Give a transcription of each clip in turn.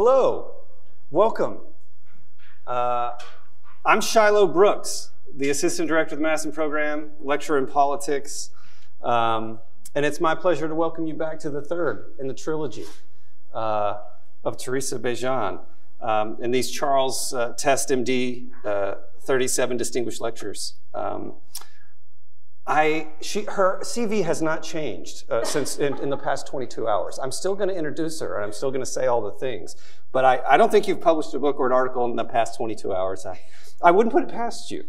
Hello, welcome. I'm Shiloh Brooks, the Assistant Director of the Madison Program, lecturer in politics, and it's my pleasure to welcome you back to the third in the trilogy of Teresa Bejan and these Charles Test, M.D., 37 distinguished lectures. Her CV has not changed since in the past 22 hours. I'm still gonna introduce her and I'm still gonna say all the things, but I don't think you've published a book or an article in the past 22 hours. I wouldn't put it past you.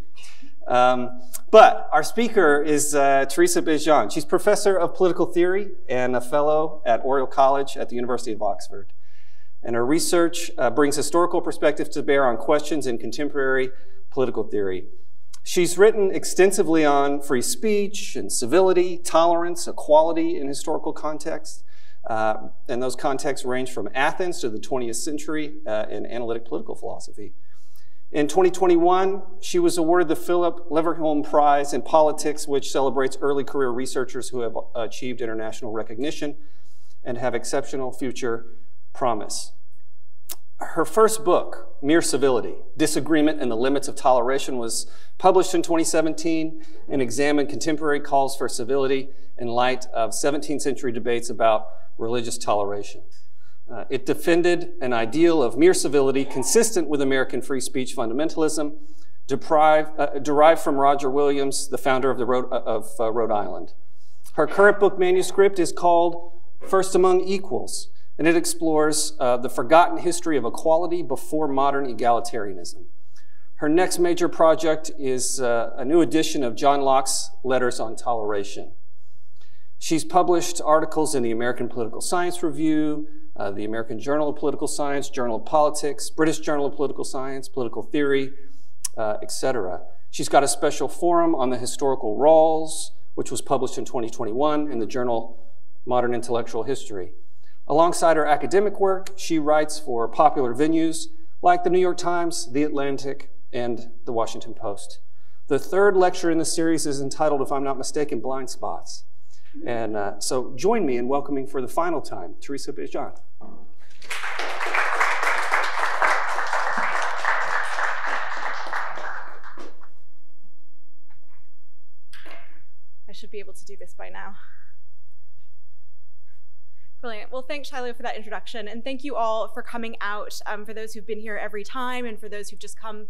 But our speaker is Teresa Bejan. She's professor of political theory and a fellow at Oriel College at the University of Oxford. And her research brings historical perspective to bear on questions in contemporary political theory. She's written extensively on free speech and civility, tolerance, equality in historical contexts. And those contexts range from Athens to the 20th century in analytic political philosophy. In 2021, she was awarded the Philip Leverhulme Prize in Politics, which celebrates early career researchers who have achieved international recognition and have exceptional future promise. Her first book, Mere Civility, Disagreement and the Limits of Toleration, was published in 2017 and examined contemporary calls for civility in light of 17th century debates about religious toleration. It defended an ideal of mere civility consistent with American free speech fundamentalism, derived from Roger Williams, the founder of, Rhode Island. Her current book manuscript is called First Among Equals, and it explores the forgotten history of equality before modern egalitarianism. Her next major project is a new edition of John Locke's Letters on Toleration. She's published articles in the American Political Science Review, the American Journal of Political Science, Journal of Politics, British Journal of Political Science, Political Theory, etc. She's got a special forum on the historical roles, which was published in 2021 in the journal Modern Intellectual History. Alongside her academic work, she writes for popular venues like the New York Times, The Atlantic, and the Washington Post. The third lecture in the series is entitled, if I'm not mistaken, Blind Spots. And so join me in welcoming for the final time, Teresa Bejan. I should be able to do this by now. Brilliant. Well, thanks, Shiloh, for that introduction. And thank you all for coming out, for those who've been here every time and for those who've just come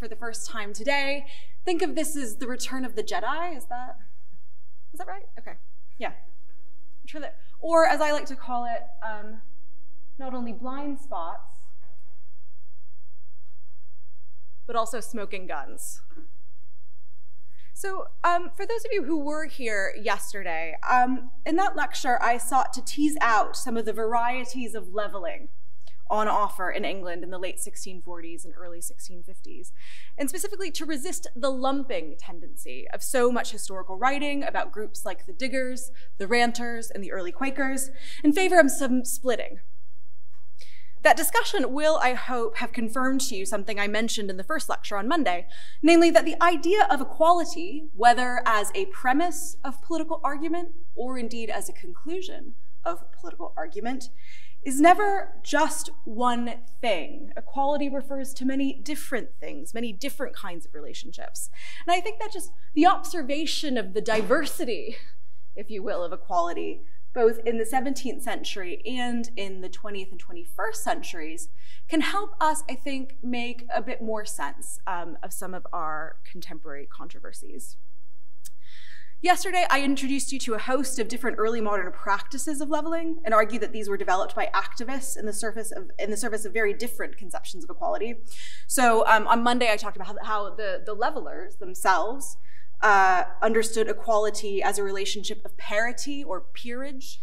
for the first time today. Think of this as the return of the Jedi. Is that right? Okay. Yeah. Or as I like to call it, not only blind spots, but also smoking guns. So for those of you who were here yesterday, in that lecture, I sought to tease out some of the varieties of leveling on offer in England in the late 1640s and early 1650s, and specifically to resist the lumping tendency of so much historical writing about groups like the Diggers, the Ranters, and the early Quakers in favor of some splitting. That discussion will, I hope, have confirmed to you something I mentioned in the first lecture on Monday, namely that the idea of equality, whether as a premise of political argument or indeed as a conclusion of political argument, is never just one thing. Equality refers to many different things, many different kinds of relationships. And I think that just the observation of the diversity, if you will, of equality both in the 17th century and in the 20th and 21st centuries, can help us, I think, make a bit more sense of some of our contemporary controversies. Yesterday, I introduced you to a host of different early modern practices of leveling and argued that these were developed by activists in the service of very different conceptions of equality. So on Monday, I talked about how the levelers themselves understood equality as a relationship of parity or peerage.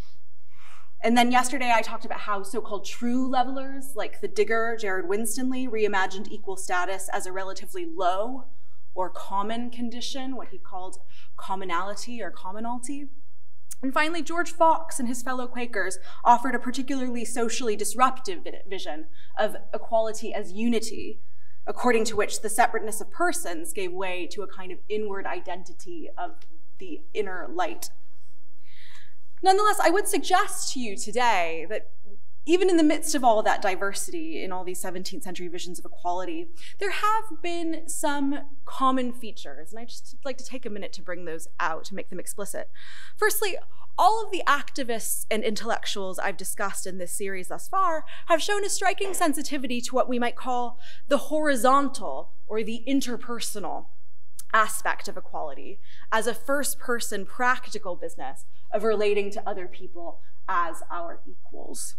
And then yesterday I talked about how so-called true levelers like the Digger, Jared Winstonley, reimagined equal status as a relatively low or common condition, what he called commonality or commonalty. And finally, George Fox and his fellow Quakers offered a particularly socially disruptive vision of equality as unity, according to which the separateness of persons gave way to a kind of inward identity of the inner light. Nonetheless, I would suggest to you today that even in the midst of all that diversity in all these 17th century visions of equality, there have been some common features, and I just like to take a minute to bring those out, to make them explicit. Firstly, all of the activists and intellectuals I've discussed in this series thus far have shown a striking sensitivity to what we might call the horizontal or the interpersonal aspect of equality as a first-person practical business of relating to other people as our equals.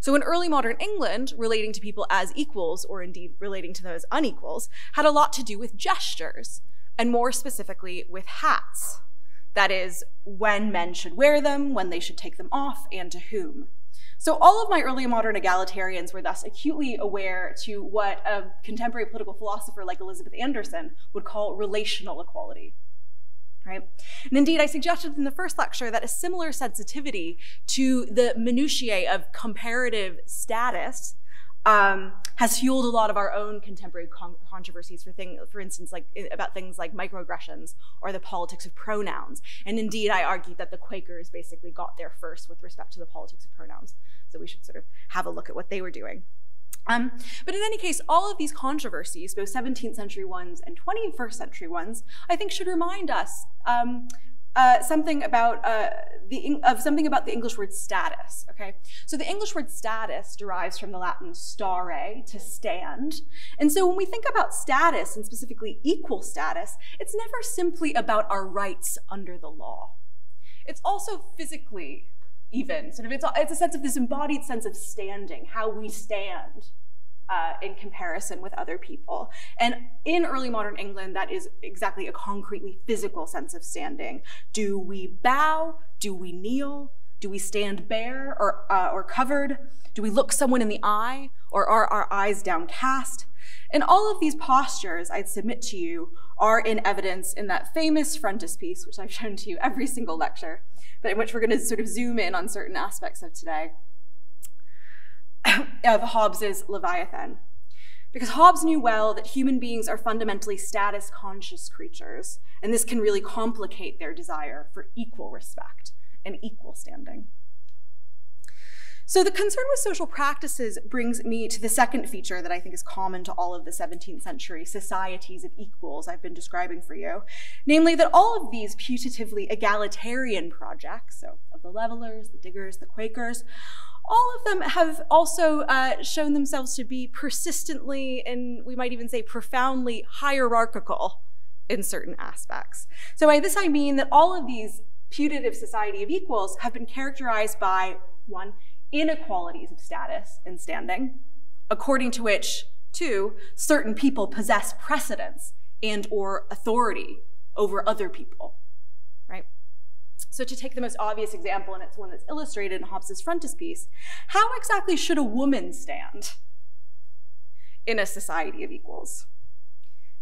So in early modern England, relating to people as equals, or indeed relating to them as unequals, had a lot to do with gestures, and more specifically with hats. That is, when men should wear them, when they should take them off, and to whom. So all of my early modern egalitarians were thus acutely aware to what a contemporary political philosopher like Elizabeth Anderson would call relational equality. Right? And indeed, I suggested in the first lecture that a similar sensitivity to the minutiae of comparative status has fueled a lot of our own contemporary controversies, for instance, like about things like microaggressions or the politics of pronouns. And indeed, I argued that the Quakers basically got there first with respect to the politics of pronouns. So we should sort of have a look at what they were doing. But in any case, all of these controversies, both 17th century ones and 21st century ones, I think should remind us something about the English word status, okay? So the English word status derives from the Latin stare, to stand. And so when we think about status, and specifically equal status, it's never simply about our rights under the law. It's also physically even, sort of, it's a sense of this embodied sense of standing, how we stand in comparison with other people. And in early modern England, that is exactly a concretely physical sense of standing. Do we bow? Do we kneel? Do we stand bare or covered? Do we look someone in the eye, or are our eyes downcast? And all of these postures, I'd submit to you, are in evidence in that famous frontispiece, which I've shown to you every single lecture, but in which we're going to sort of zoom in on certain aspects of today, of Hobbes's Leviathan. Because Hobbes knew well that human beings are fundamentally status-conscious creatures, and this can really complicate their desire for equal respect and equal standing. So the concern with social practices brings me to the second feature that I think is common to all of the 17th century societies of equals I've been describing for you, namely that all of these putatively egalitarian projects, so of the Levellers, the Diggers, the Quakers, all of them have also shown themselves to be persistently, and we might even say profoundly, hierarchical in certain aspects. So by this I mean that all of these putative society of equals have been characterized by, one, inequalities of status and standing, according to which, two, certain people possess precedence and or authority over other people, right? So to take the most obvious example, and it's one that's illustrated in Hobbes's frontispiece, how exactly should a woman stand in a society of equals?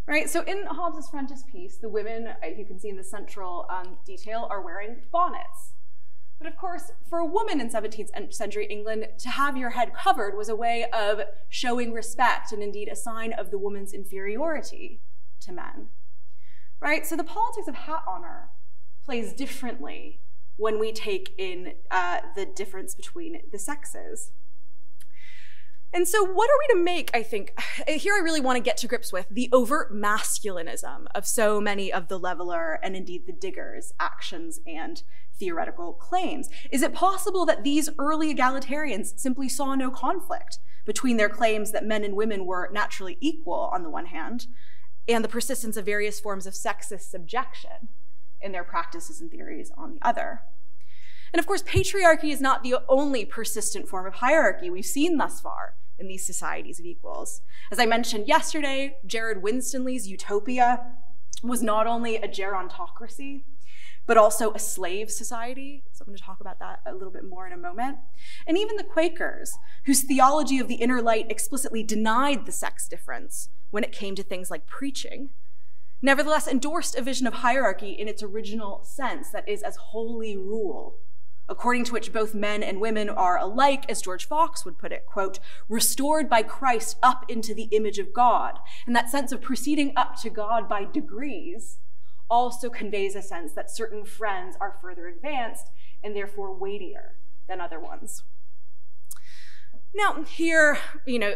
Right, so in Hobbes's frontispiece, the women, you can see in the central detail, are wearing bonnets. But of course, for a woman in 17th century England, to have your head covered was a way of showing respect and indeed a sign of the woman's inferiority to men, right? So the politics of hat honor plays differently when we take in the difference between the sexes. And so what are we to make, I think, here I really want to get to grips with the overt masculinism of so many of the Leveller and indeed the Diggers' actions and theoretical claims. Is it possible that these early egalitarians simply saw no conflict between their claims that men and women were naturally equal on the one hand, and the persistence of various forms of sexist subjection in their practices and theories on the other? And of course, patriarchy is not the only persistent form of hierarchy we've seen thus far in these societies of equals. As I mentioned yesterday, Jared Winstonley's Utopia was not only a gerontocracy, but also a slave society. So I'm going to talk about that a little bit more in a moment. And even the Quakers, whose theology of the inner light explicitly denied the sex difference when it came to things like preaching, nevertheless endorsed a vision of hierarchy in its original sense, that is, as holy rule, according to which both men and women are alike, as George Fox would put it, quote, restored by Christ up into the image of God. And that sense of proceeding up to God by degrees also conveys a sense that certain friends are further advanced and therefore weightier than other ones. Now here, you know,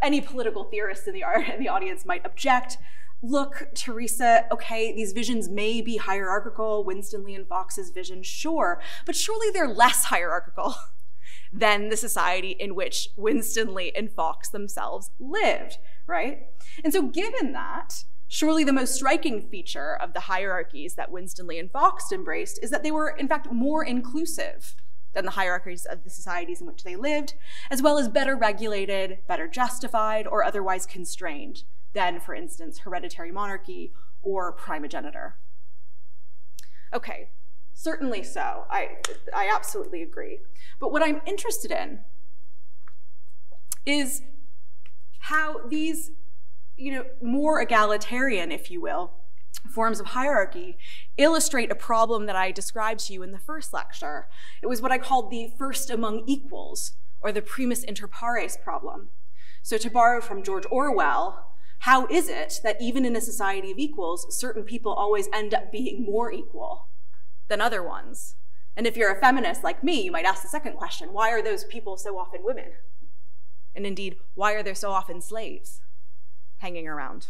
any political theorist in the audience might object. Look, Teresa, okay, these visions may be hierarchical, Winstanley and Fox's vision, sure, but surely they're less hierarchical than the society in which Winstanley and Fox themselves lived, right? And so given that, surely the most striking feature of the hierarchies that Winstanley and Fox embraced is that they were in fact more inclusive than the hierarchies of the societies in which they lived, as well as better regulated, better justified, or otherwise constrained than, for instance, hereditary monarchy or primogeniture. Okay, certainly so, I absolutely agree. But what I'm interested in is how these, you know, more egalitarian, if you will, forms of hierarchy illustrate a problem that I described to you in the first lecture. It was what I called the first among equals, or the primus inter pares problem. So to borrow from George Orwell, how is it that even in a society of equals, certain people always end up being more equal than other ones? And if you're a feminist like me, you might ask the second question, why are those people so often women? And indeed, why are there so often slaves hanging around?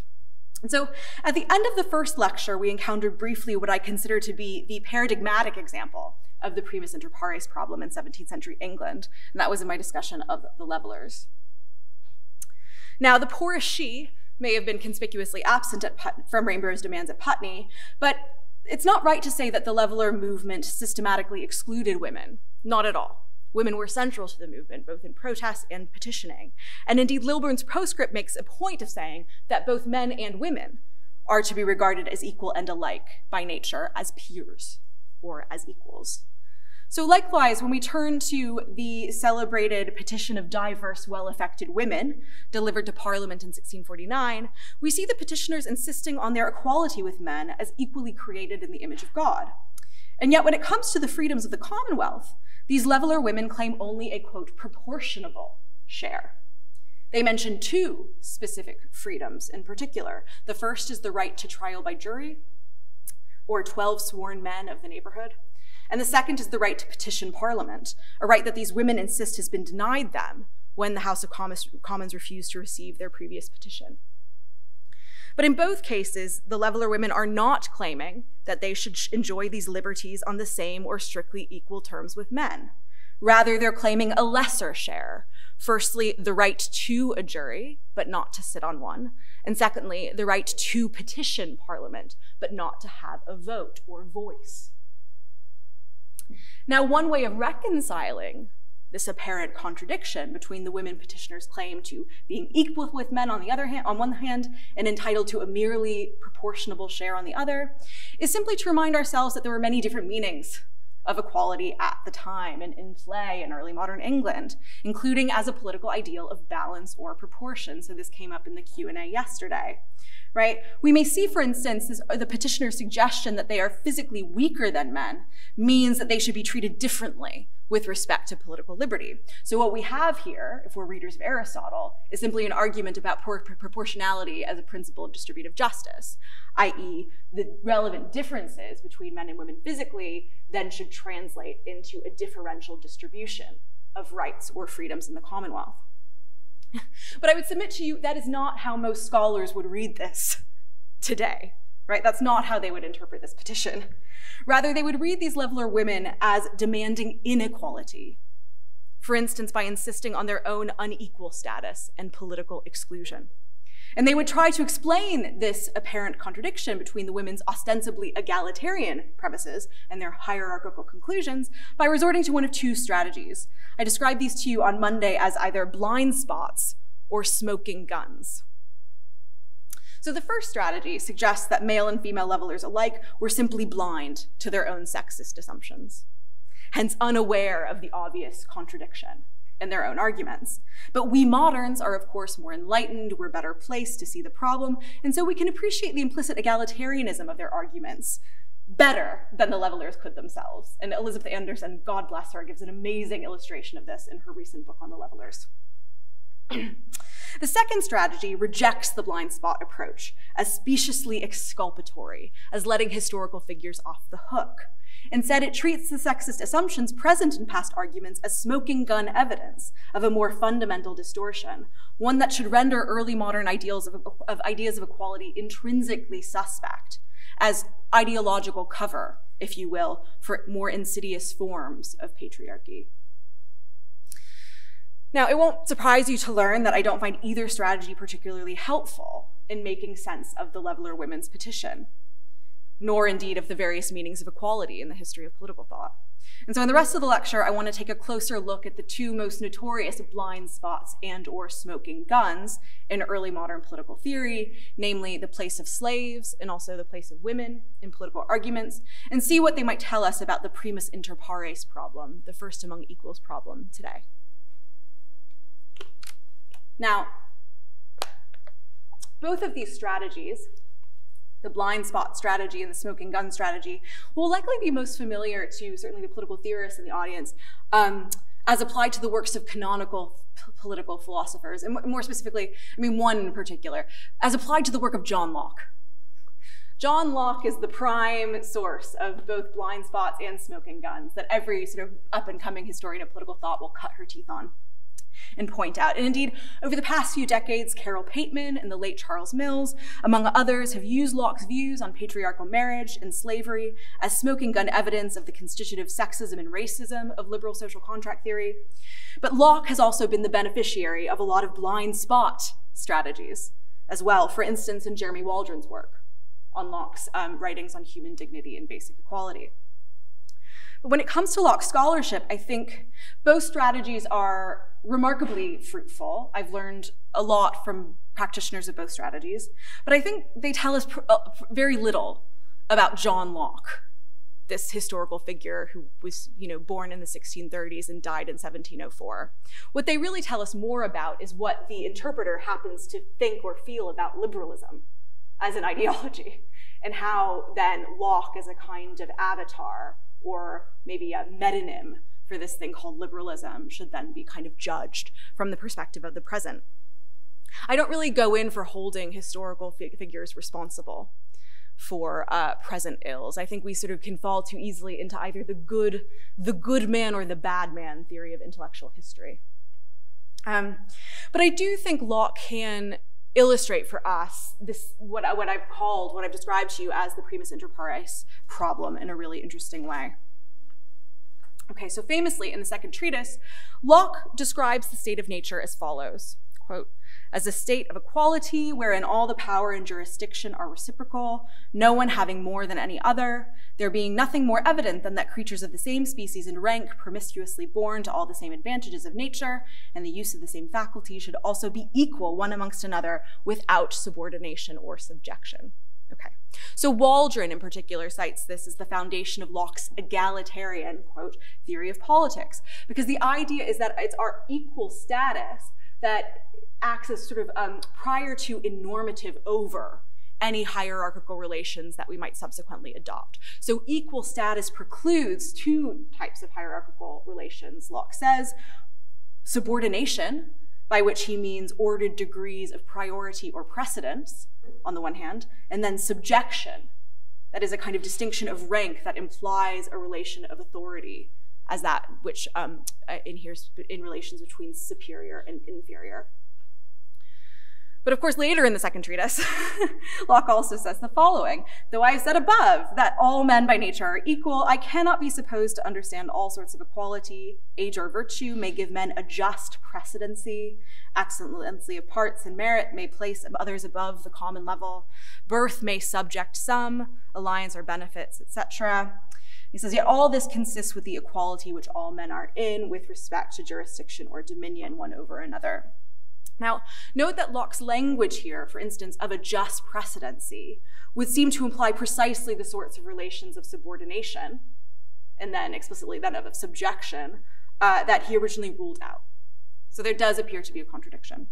And so at the end of the first lecture, we encountered briefly what I consider to be the paradigmatic example of the primus inter pares problem in 17th century England. And that was in my discussion of the Levellers. Now, the poorest she may have been conspicuously absent from Rainbow's demands at Putney, but it's not right to say that the Leveller movement systematically excluded women. Not at all. Women were central to the movement, both in protest and petitioning. And indeed, Lilburn's postscript makes a point of saying that both men and women are to be regarded as equal and alike by nature, as peers or as equals. So likewise, when we turn to the celebrated petition of diverse, well-affected women delivered to Parliament in 1649, we see the petitioners insisting on their equality with men as equally created in the image of God. And yet when it comes to the freedoms of the Commonwealth, these Leveller women claim only a, quote, proportionable share. They mention two specific freedoms in particular. The first is the right to trial by jury, or 12 sworn men of the neighborhood. And the second is the right to petition Parliament, a right that these women insist has been denied them when the House of Commons refused to receive their previous petition. But in both cases, the Leveller women are not claiming that they should enjoy these liberties on the same or strictly equal terms with men. Rather, they're claiming a lesser share. Firstly, the right to a jury, but not to sit on one. And secondly, the right to petition Parliament, but not to have a vote or voice. Now, one way of reconciling this apparent contradiction between the women petitioners' claim to being equal with men on the other hand, on one hand, and entitled to a merely proportionable share on the other, is simply to remind ourselves that there were many different meanings of equality at the time and in play in early modern England, including as a political ideal of balance or proportion. So this came up in the Q&A yesterday, right? We may see, for instance, the petitioner's suggestion that they are physically weaker than men means that they should be treated differently with respect to political liberty. So what we have here, if we're readers of Aristotle, is simply an argument about proportionality as a principle of distributive justice, i.e. the relevant differences between men and women physically then should translate into a differential distribution of rights or freedoms in the Commonwealth. But I would submit to you that is not how most scholars would read this today. Right? That's not how they would interpret this petition. Rather, they would read these Leveller women as demanding inequality, for instance, by insisting on their own unequal status and political exclusion. And they would try to explain this apparent contradiction between the women's ostensibly egalitarian premises and their hierarchical conclusions by resorting to one of two strategies. I described these to you on Monday as either blind spots or smoking guns. So the first strategy suggests that male and female Levellers alike were simply blind to their own sexist assumptions, hence unaware of the obvious contradiction in their own arguments. But we moderns are, of course, more enlightened, we're better placed to see the problem, and so we can appreciate the implicit egalitarianism of their arguments better than the Levellers could themselves. And Elizabeth Anderson, God bless her, gives an amazing illustration of this in her recent book on the Levellers. The second strategy rejects the blind spot approach as speciously exculpatory, as letting historical figures off the hook. Instead, it treats the sexist assumptions present in past arguments as smoking gun evidence of a more fundamental distortion, one that should render early modern ideas of equality intrinsically suspect, as ideological cover, if you will, for more insidious forms of patriarchy. Now, it won't surprise you to learn that I don't find either strategy particularly helpful in making sense of the Leveller Women's Petition, nor indeed of the various meanings of equality in the history of political thought. And so in the rest of the lecture, I want to take a closer look at the two most notorious blind spots and/or smoking guns in early modern political theory, namely the place of slaves and also the place of women in political arguments, and see what they might tell us about the primus inter pares problem, the first among equals problem today. Now, both of these strategies, the blind spot strategy and the smoking gun strategy, will likely be most familiar to certainly the political theorists in the audience as applied to the works of canonical political philosophers, and more specifically, I mean one in particular, as applied to the work of John Locke. John Locke is the prime source of both blind spots and smoking guns that every sort of up-and-coming historian of political thought will cut her teeth on and point out. And indeed, over the past few decades, Carol Pateman and the late Charles Mills, among others, have used Locke's views on patriarchal marriage and slavery as smoking gun evidence of the constitutive sexism and racism of liberal social contract theory. But Locke has also been the beneficiary of a lot of blind spot strategies as well, for instance, in Jeremy Waldron's work on Locke's writings on human dignity and basic equality. But when it comes to Locke scholarship, I think both strategies are remarkably fruitful. I've learned a lot from practitioners of both strategies, but I think they tell us very little about John Locke, this historical figure who was, you know, born in the 1630s and died in 1704. What they really tell us more about is what the interpreter happens to think or feel about liberalism as an ideology, and how then Locke is a kind of avatar or maybe a metonym for this thing called liberalism should then be kind of judged from the perspective of the present. I don't really go in for holding historical figures responsible for present ills. I think we sort of can fall too easily into either the good man or the bad man theory of intellectual history. But I do think Locke can illustrate for us this, what I've described to you as the primus inter pares problem in a really interesting way. Okay, so famously in the second treatise, Locke describes the state of nature as follows, quote, "as a state of equality wherein all the power and jurisdiction are reciprocal, no one having more than any other, there being nothing more evident than that creatures of the same species and rank, promiscuously born to all the same advantages of nature, and the use of the same faculty should also be equal one amongst another without subordination or subjection." Okay, so Waldron in particular cites this as the foundation of Locke's egalitarian, quote, theory of politics, because the idea is that it's our equal status that acts as sort of prior to and normative over any hierarchical relations that we might subsequently adopt. So equal status precludes two types of hierarchical relations, Locke says, subordination, by which he means ordered degrees of priority or precedence, on the one hand, and then subjection, that is a kind of distinction of rank that implies a relation of authority as that which inheres in relations between superior and inferior. But of course, later in the second treatise, Locke also says the following, "Though I have said above that all men by nature are equal, I cannot be supposed to understand all sorts of equality. Age or virtue may give men a just precedency. Excellency of parts and merit may place others above the common level. Birth may subject some, alliance or benefits, etc." He says, "Yet all this consists with the equality which all men are in with respect to jurisdiction or dominion one over another." Now, note that Locke's language here, for instance, of a just precedency, would seem to imply precisely the sorts of relations of subordination, and then explicitly then of subjection, that he originally ruled out. So there does appear to be a contradiction.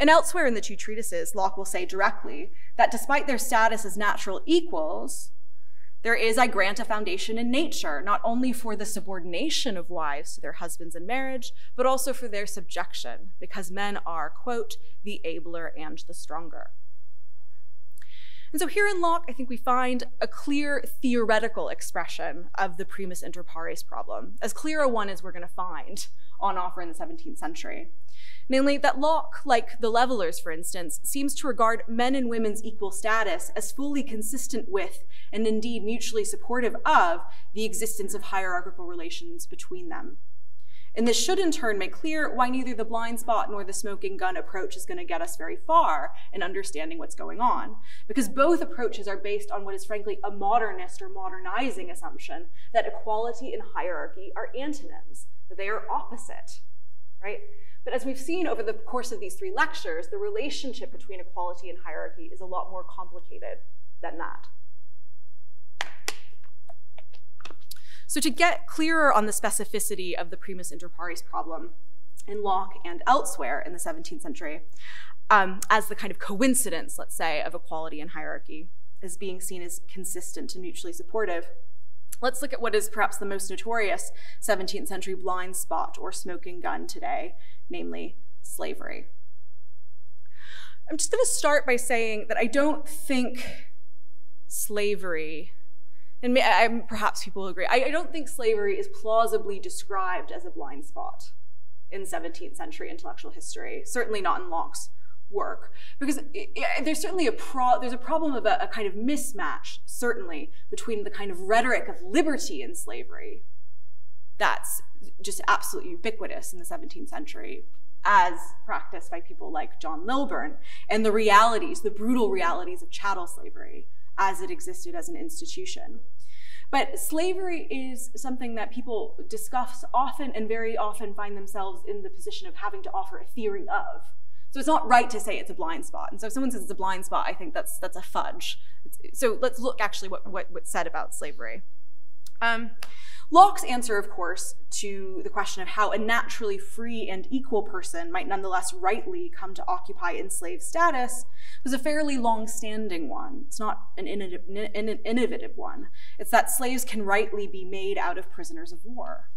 And elsewhere in the two treatises, Locke will say directly that despite their status as natural equals, There is, I grant, a foundation in nature, not only for the subordination of wives to their husbands in marriage, but also for their subjection, because men are, quote, the abler and the stronger. And so here in Locke, I think we find a clear theoretical expression of the primus inter pares problem, as clear a one as we're going to find on offer in the 17th century. Namely, that Locke, like the Levellers, for instance, seems to regard men and women's equal status as fully consistent with, and indeed mutually supportive of, the existence of hierarchical relations between them. And this should in turn make clear why neither the blind spot nor the smoking gun approach is going to get us very far in understanding what's going on, because both approaches are based on what is frankly a modernist or modernizing assumption that equality and hierarchy are antonyms, that they are opposite, right? But as we've seen over the course of these three lectures, the relationship between equality and hierarchy is a lot more complicated than that. So to get clearer on the specificity of the primus inter pares problem in Locke and elsewhere in the 17th century, as the kind of coincidence, let's say, of equality and hierarchy as being seen as consistent and mutually supportive, let's look at what is perhaps the most notorious 17th century blind spot or smoking gun today, namely slavery. I'm just going to start by saying that I don't think slavery, and perhaps people will agree, I don't think slavery is plausibly described as a blind spot in 17th century intellectual history, certainly not in Locke's work, because there's certainly there's a problem of a kind of mismatch, certainly, between the kind of rhetoric of liberty and slavery that's just absolutely ubiquitous in the 17th century as practiced by people like John Lilburn, and the realities, the brutal realities of chattel slavery as it existed as an institution. But slavery is something that people discuss often and very often find themselves in the position of having to offer a theory of. So it's not right to say it's a blind spot. And so if someone says it's a blind spot, I think that's a fudge. So let's look actually what's said about slavery. Locke's answer, of course, to the question of how a naturally free and equal person might nonetheless rightly come to occupy enslaved status was a fairly long-standing one. It's not an innovative one. It's that slaves can rightly be made out of prisoners of war.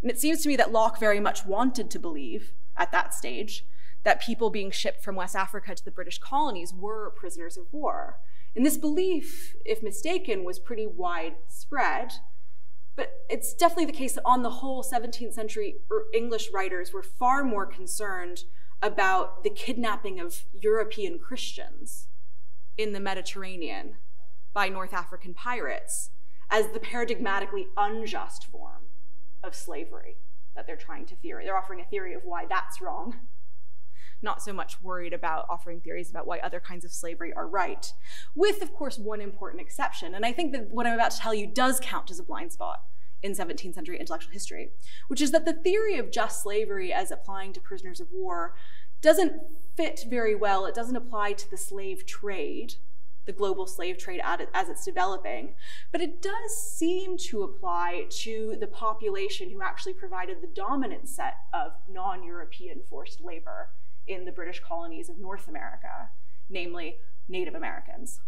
And it seems to me that Locke very much wanted to believe at that stage that people being shipped from West Africa to the British colonies were prisoners of war. And this belief, if mistaken, was pretty widespread. But it's definitely the case that on the whole, 17th century English writers were far more concerned about the kidnapping of European Christians in the Mediterranean by North African pirates as the paradigmatically unjust form of slavery that they're trying to theory. They're offering a theory of why that's wrong, not so much worried about offering theories about why other kinds of slavery are right, with, of course, one important exception. And I think that what I'm about to tell you does count as a blind spot in 17th century intellectual history, which is that the theory of just slavery as applying to prisoners of war doesn't fit very well. It doesn't apply to the slave trade, the global slave trade as it's developing, but it does seem to apply to the population who actually provided the dominant set of non-European forced labor in the British colonies of North America, namely Native Americans.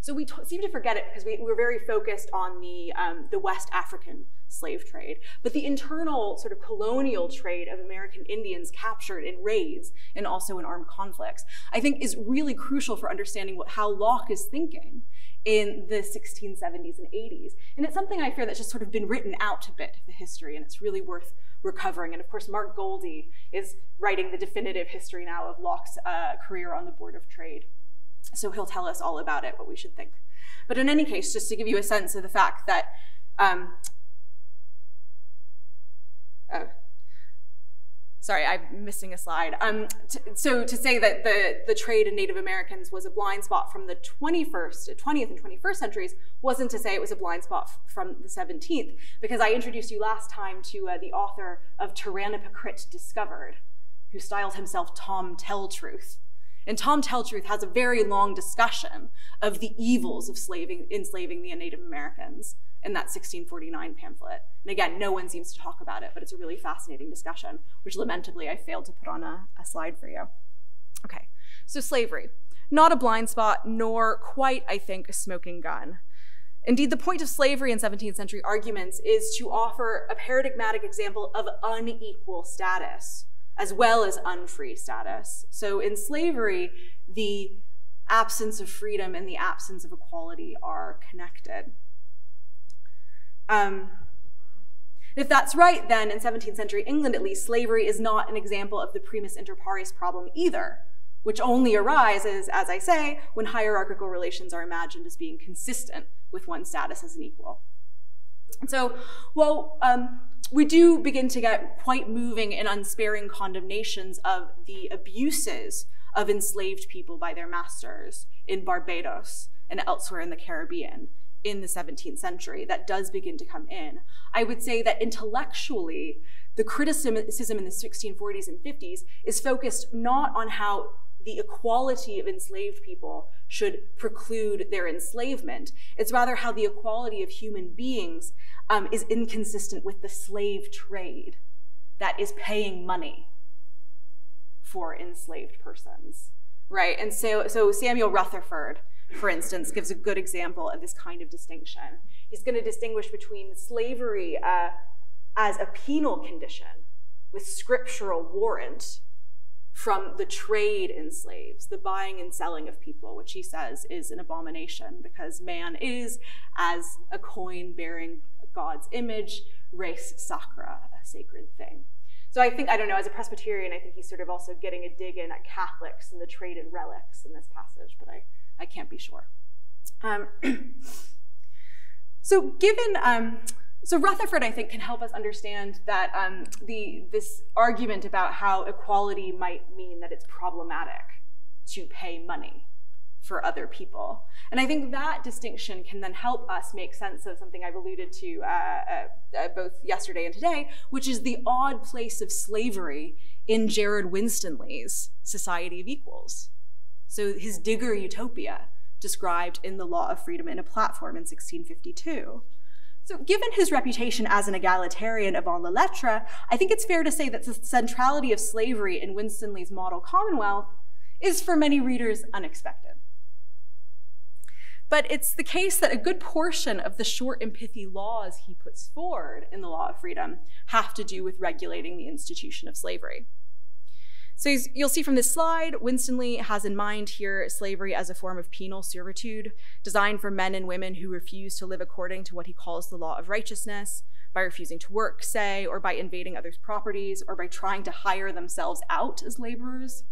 So we seem to forget it because we're very focused on the West African slave trade, but the internal sort of colonial trade of American Indians captured in raids and also in armed conflicts, I think is really crucial for understanding how Locke is thinking in the 1670s and 80s. And it's something I fear that's just sort of been written out a bit of the history, and it's really worth recovering. And of course, Mark Goldie is writing the definitive history now of Locke's career on the Board of Trade. So he'll tell us all about it, what we should think. But in any case, just to give you a sense of the fact that, sorry, I'm missing a slide. So to say that the trade in Native Americans was a blind spot from the 20th and 21st centuries wasn't to say it was a blind spot from the 17th, because I introduced you last time to the author of Tyrannopocrit Discovered, who styled himself Tom Tell Truth. And Tom Tell Truth has a very long discussion of the evils of enslaving the Native Americans in that 1649 pamphlet. And again, no one seems to talk about it, but it's a really fascinating discussion, which lamentably I failed to put on a slide for you. Okay, so slavery. not a blind spot, nor quite, I think, a smoking gun. Indeed, the point of slavery in 17th century arguments is to offer a paradigmatic example of unequal status, as well as unfree status. So in slavery, the absence of freedom and the absence of equality are connected. If that's right, then in 17th century England, at least, slavery is not an example of the primus inter pares problem either, which only arises, as I say, when hierarchical relations are imagined as being consistent with one's status as an equal. And so, well, we do begin to get quite moving and unsparing condemnations of the abuses of enslaved people by their masters in Barbados and elsewhere in the Caribbean in the 17th century. That does begin to come in. I would say that intellectually, the criticism in the 1640s and 50s is focused not on how the equality of enslaved people should preclude their enslavement. It's rather how the equality of human beings is inconsistent with the slave trade that is paying money for enslaved persons, right? And so Samuel Rutherford, for instance, gives a good example of this kind of distinction. He's going to distinguish between slavery as a penal condition with scriptural warrant from the trade in slaves, the buying and selling of people, which he says is an abomination because man is, as a coin bearing God's image, res sacra, a sacred thing. So I think, I don't know, as a Presbyterian, I think he's sort of also getting a dig in at Catholics and the trade in relics in this passage, but I can't be sure. So given, so Rutherford, I think, can help us understand that this argument about how equality might mean that it's problematic to pay money for other people. And I think that distinction can then help us make sense of something I've alluded to both yesterday and today, which is the odd place of slavery in Jared Winstonley's Society of Equals. So his Digger Utopia, described in The Law of Freedom in a Platform in 1652. So given his reputation as an egalitarian avant la lettre, I think it's fair to say that the centrality of slavery in Winstonley's model commonwealth is for many readers unexpected. But it's the case that a good portion of the short and pithy laws he puts forward in The Law of Freedom have to do with regulating the institution of slavery. So you'll see from this slide, Winstonley has in mind here slavery as a form of penal servitude designed for men and women who refuse to live according to what he calls the law of righteousness, by refusing to work, say, or by invading others' properties, or by trying to hire themselves out as laborers.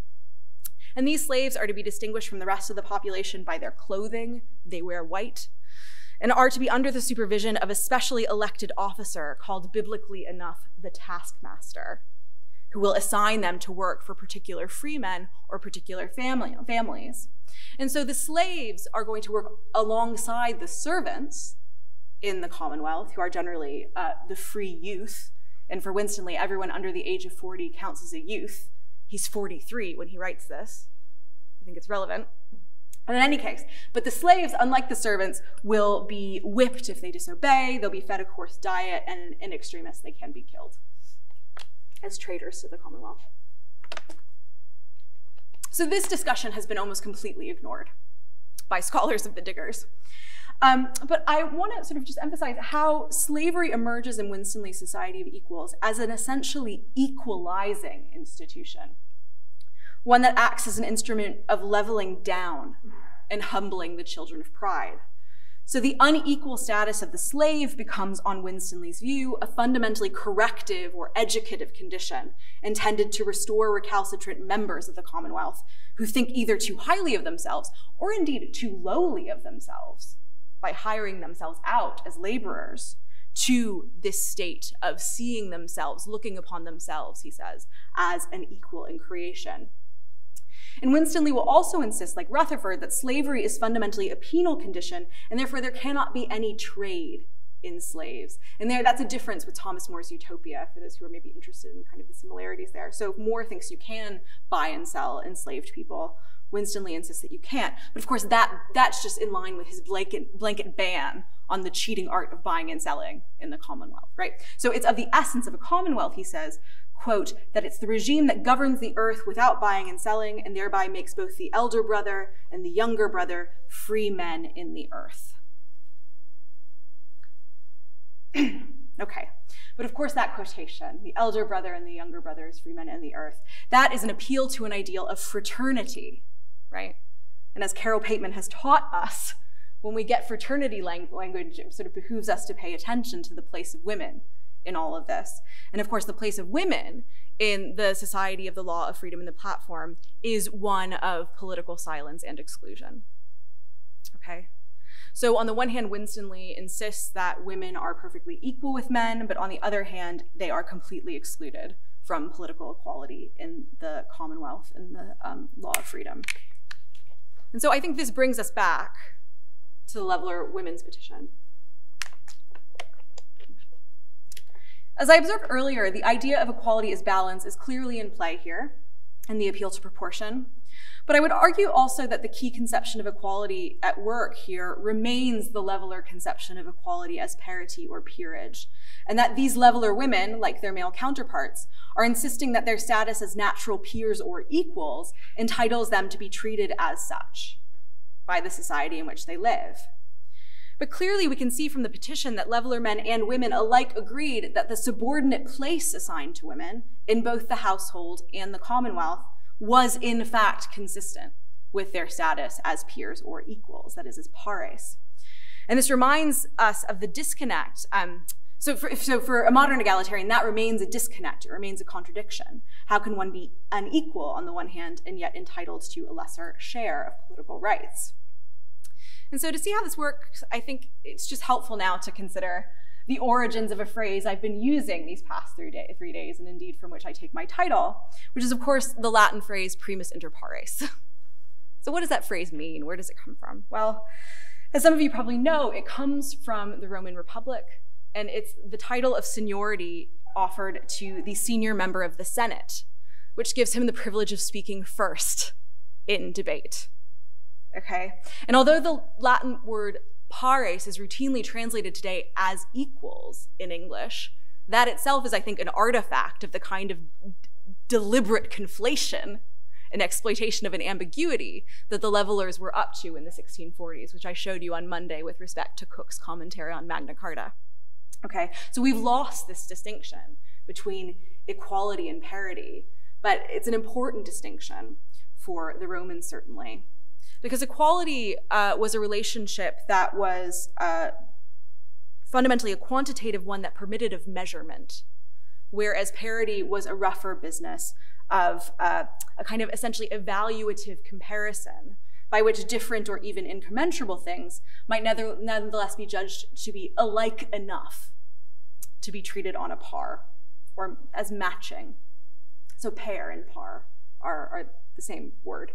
And these slaves are to be distinguished from the rest of the population by their clothing — they wear white — and are to be under the supervision of a specially elected officer called, biblically enough, the taskmaster, who will assign them to work for particular freemen or particular families. And so the slaves are going to work alongside the servants in the Commonwealth, who are generally the free youth. And for Winstonley, everyone under the age of 40 counts as a youth. He's 43 when he writes this. I think it's relevant. And in any case, but the slaves, unlike the servants, will be whipped if they disobey. They'll be fed a coarse diet, and in extremis, they can be killed as traitors to the Commonwealth. So this discussion has been almost completely ignored by scholars of the Diggers. But I want to sort of just emphasize how slavery emerges in Winstonley's Society of Equals as an essentially equalizing institution, one that acts as an instrument of leveling down and humbling the children of pride. So the unequal status of the slave becomes, on Winstonley's view, a fundamentally corrective or educative condition intended to restore recalcitrant members of the Commonwealth who think either too highly of themselves or indeed too lowly of themselves by hiring themselves out as laborers to this state of seeing themselves, looking upon themselves, he says, as an equal in creation. And Winstonley will also insist, like Rutherford, that slavery is fundamentally a penal condition, and therefore there cannot be any trade in slaves. And that's a difference with Thomas More's Utopia, for those who are maybe interested in kind of the similarities there. So More thinks you can buy and sell enslaved people. Winstonley insists that you can't. But of course, that's just in line with his blanket ban on the cheating art of buying and selling in the Commonwealth, right? So it's of the essence of a Commonwealth, he says, quote, that it's the regime that governs the earth without buying and selling and thereby makes both the elder brother and the younger brother free men in the earth. Okay, but of course that quotation, the elder brother and the younger brother is free men in the earth, that is an appeal to an ideal of fraternity, right? And as Carol Pateman has taught us, when we get fraternity language, it sort of behooves us to pay attention to the place of women in all of this. And of course, the place of women in the society of the law of freedom and the platform is one of political silence and exclusion, okay? So on the one hand, Winston Lee insists that women are perfectly equal with men, but on the other hand, they are completely excluded from political equality in the Commonwealth and the law of freedom. And so I think this brings us back to the Leveller women's petition. As I observed earlier, the idea of equality as balance is clearly in play here and the appeal to proportion. But I would argue also that the key conception of equality at work here remains the Leveller conception of equality as parity or peerage, and that these Leveller women, like their male counterparts, are insisting that their status as natural peers or equals entitles them to be treated as such by the society in which they live. But clearly we can see from the petition that Leveller men and women alike agreed that the subordinate place assigned to women in both the household and the Commonwealth was in fact consistent with their status as peers or equals, that is, as pares. And this reminds us of the disconnect. So for a modern egalitarian, that remains a disconnect, it remains a contradiction. How can one be unequal on the one hand and yet entitled to a lesser share of political rights? And so to see how this works, I think it's just helpful now to consider the origins of a phrase I've been using these past 3 days, and indeed from which I take my title, which is of course the Latin phrase primus inter pares. So what does that phrase mean? Where does it come from? Well, as some of you probably know, it comes from the Roman Republic, and it's the title of seniority offered to the senior member of the Senate, which gives him the privilege of speaking first in debate, okay? And although the Latin word pares is routinely translated today as equals in English, that itself is, I think, an artifact of the kind of deliberate conflation and exploitation of an ambiguity that the Levellers were up to in the 1640s, which I showed you on Monday with respect to Cook's commentary on Magna Carta. Okay, so we've lost this distinction between equality and parity, but it's an important distinction for the Romans, certainly. Because equality was a relationship that was fundamentally a quantitative one that permitted of measurement, whereas parity was a rougher business of a kind of essentially evaluative comparison by which different or even incommensurable things might nonetheless be judged to be alike enough to be treated on a par or as matching. So pair and par are the same word.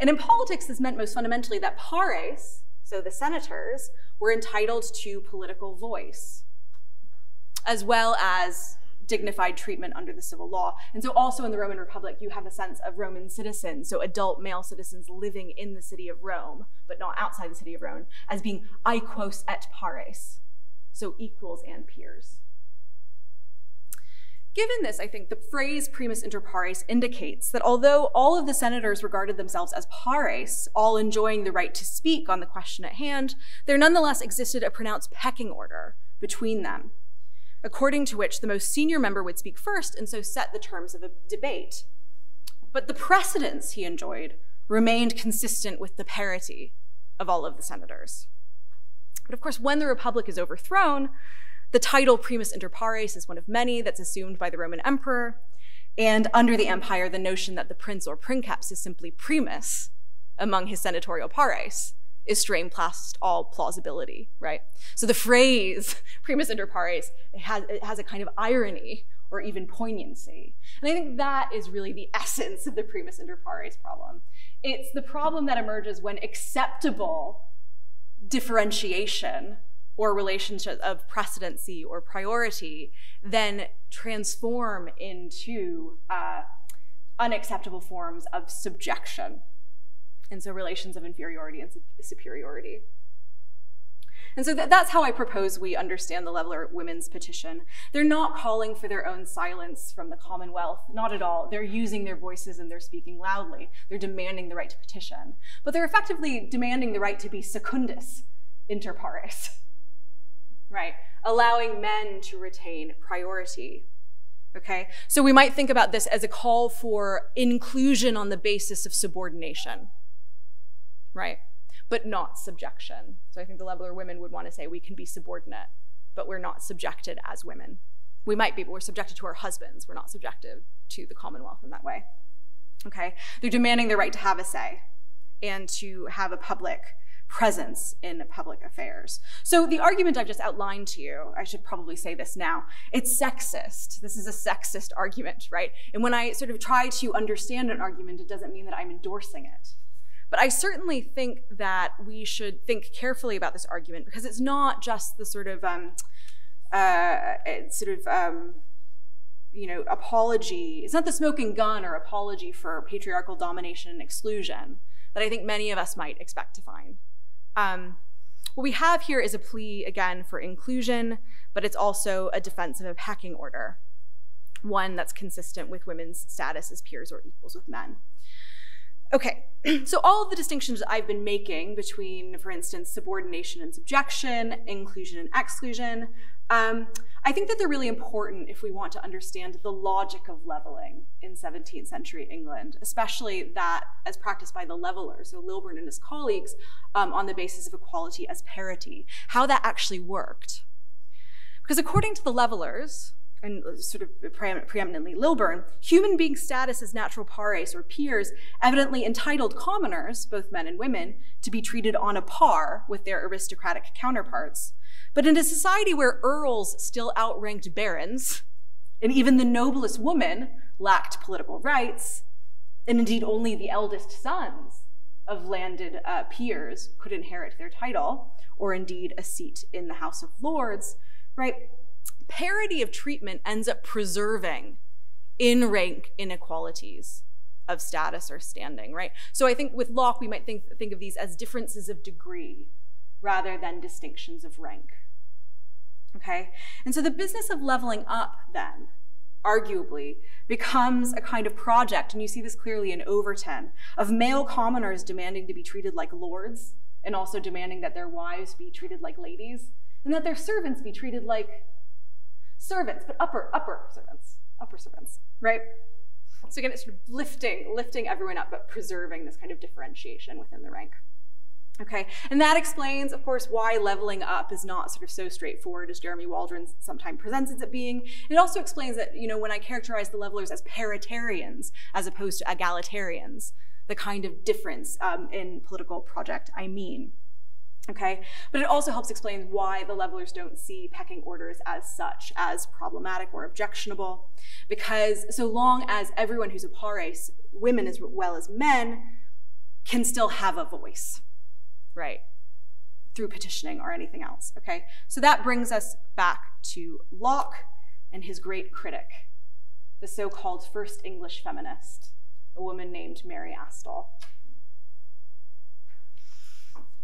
And in politics, this meant most fundamentally that pares, so the senators, were entitled to political voice, as well as dignified treatment under the civil law. And so also in the Roman Republic, you have a sense of Roman citizens, so adult male citizens living in the city of Rome, but not outside the city of Rome, as being aequos et pares, so equals and peers. Given this, I think the phrase primus inter pares indicates that although all of the senators regarded themselves as pares, all enjoying the right to speak on the question at hand, there nonetheless existed a pronounced pecking order between them, according to which the most senior member would speak first and so set the terms of a debate. But the precedence he enjoyed remained consistent with the parity of all of the senators. But of course, when the Republic is overthrown, the title primus inter pares is one of many that's assumed by the Roman emperor, and under the empire, the notion that the prince or princeps is simply primus among his senatorial pares is strained past all plausibility, right? So the phrase primus inter pares, it has a kind of irony or even poignancy. And I think that is really the essence of the primus inter pares problem. It's the problem that emerges when acceptable differentiation or relationship of precedency or priority then transform into unacceptable forms of subjection. And so relations of inferiority and superiority. And so that's how I propose we understand the Leveller women's petition. They're not calling for their own silence from the Commonwealth, not at all. They're using their voices and they're speaking loudly. They're demanding the right to petition. But they're effectively demanding the right to be secundus inter pares, right? Allowing men to retain priority. Okay, so we might think about this as a call for inclusion on the basis of subordination, right? But not subjection. So I think the Leveller women would want to say we can be subordinate, but we're not subjected as women. We might be, but we're subjected to our husbands. We're not subjected to the Commonwealth in that way, okay? They're demanding the right to have a say and to have a public presence in public affairs. So the argument I've just outlined to you, I should probably say this now, it's sexist. This is a sexist argument, right? And when I sort of try to understand an argument, it doesn't mean that I'm endorsing it. But I certainly think that we should think carefully about this argument because it's not just the sort of apology. It's not the smoking gun or apology for patriarchal domination and exclusion that I think many of us might expect to find. What we have here is a plea, again, for inclusion, but it's also a defense of a pecking order, one that's consistent with women's status as peers or equals with men. Okay, so all of the distinctions I've been making between, for instance, subordination and subjection, inclusion and exclusion, I think that they're really important if we want to understand the logic of leveling in 17th century England, especially that as practiced by the Levellers, so Lilburn and his colleagues, on the basis of equality as parity, how that actually worked. Because according to the Levellers, and sort of preeminently Lilburn, human being status as natural pares or peers evidently entitled commoners, both men and women, to be treated on a par with their aristocratic counterparts. But in a society where earls still outranked barons, and even the noblest woman lacked political rights, and indeed only the eldest sons of landed peers could inherit their title, or indeed a seat in the House of Lords, right? Parity of treatment ends up preserving in-rank inequalities of status or standing, right? So I think with Locke, we might think of these as differences of degree rather than distinctions of rank, okay? And so the business of leveling up then, arguably, becomes a kind of project, and you see this clearly in Overton, of male commoners demanding to be treated like lords and also demanding that their wives be treated like ladies and that their servants be treated like servants, but upper servants, right? So again, it's sort of lifting everyone up, but preserving this kind of differentiation within the rank. Okay, and that explains, of course, why leveling up is not sort of so straightforward as Jeremy Waldron sometimes presents it as being. It also explains that, you know, when I characterize the Levellers as paritarians as opposed to egalitarians, the kind of difference in political project I mean. Okay, but it also helps explain why the Levellers don't see pecking orders as such, as problematic or objectionable, because so long as everyone who's a pares, women as well as men, can still have a voice, right, through petitioning or anything else, okay? So that brings us back to Locke and his great critic, the so-called first English feminist, a woman named Mary Astell.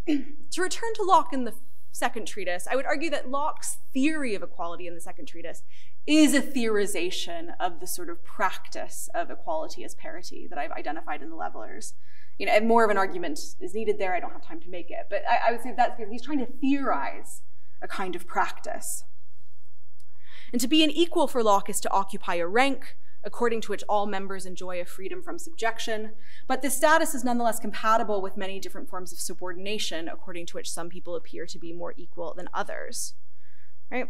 To return to Locke in the second treatise, I would argue that Locke's theory of equality in the second treatise is a theorization of the sort of practice of equality as parity that I've identified in the Levellers. You know, and more of an argument is needed there. I don't have time to make it, but I would say that's because he's trying to theorize a kind of practice. And to be an equal for Locke is to occupy a rank according to which all members enjoy a freedom from subjection, but this status is nonetheless compatible with many different forms of subordination, according to which some people appear to be more equal than others, right?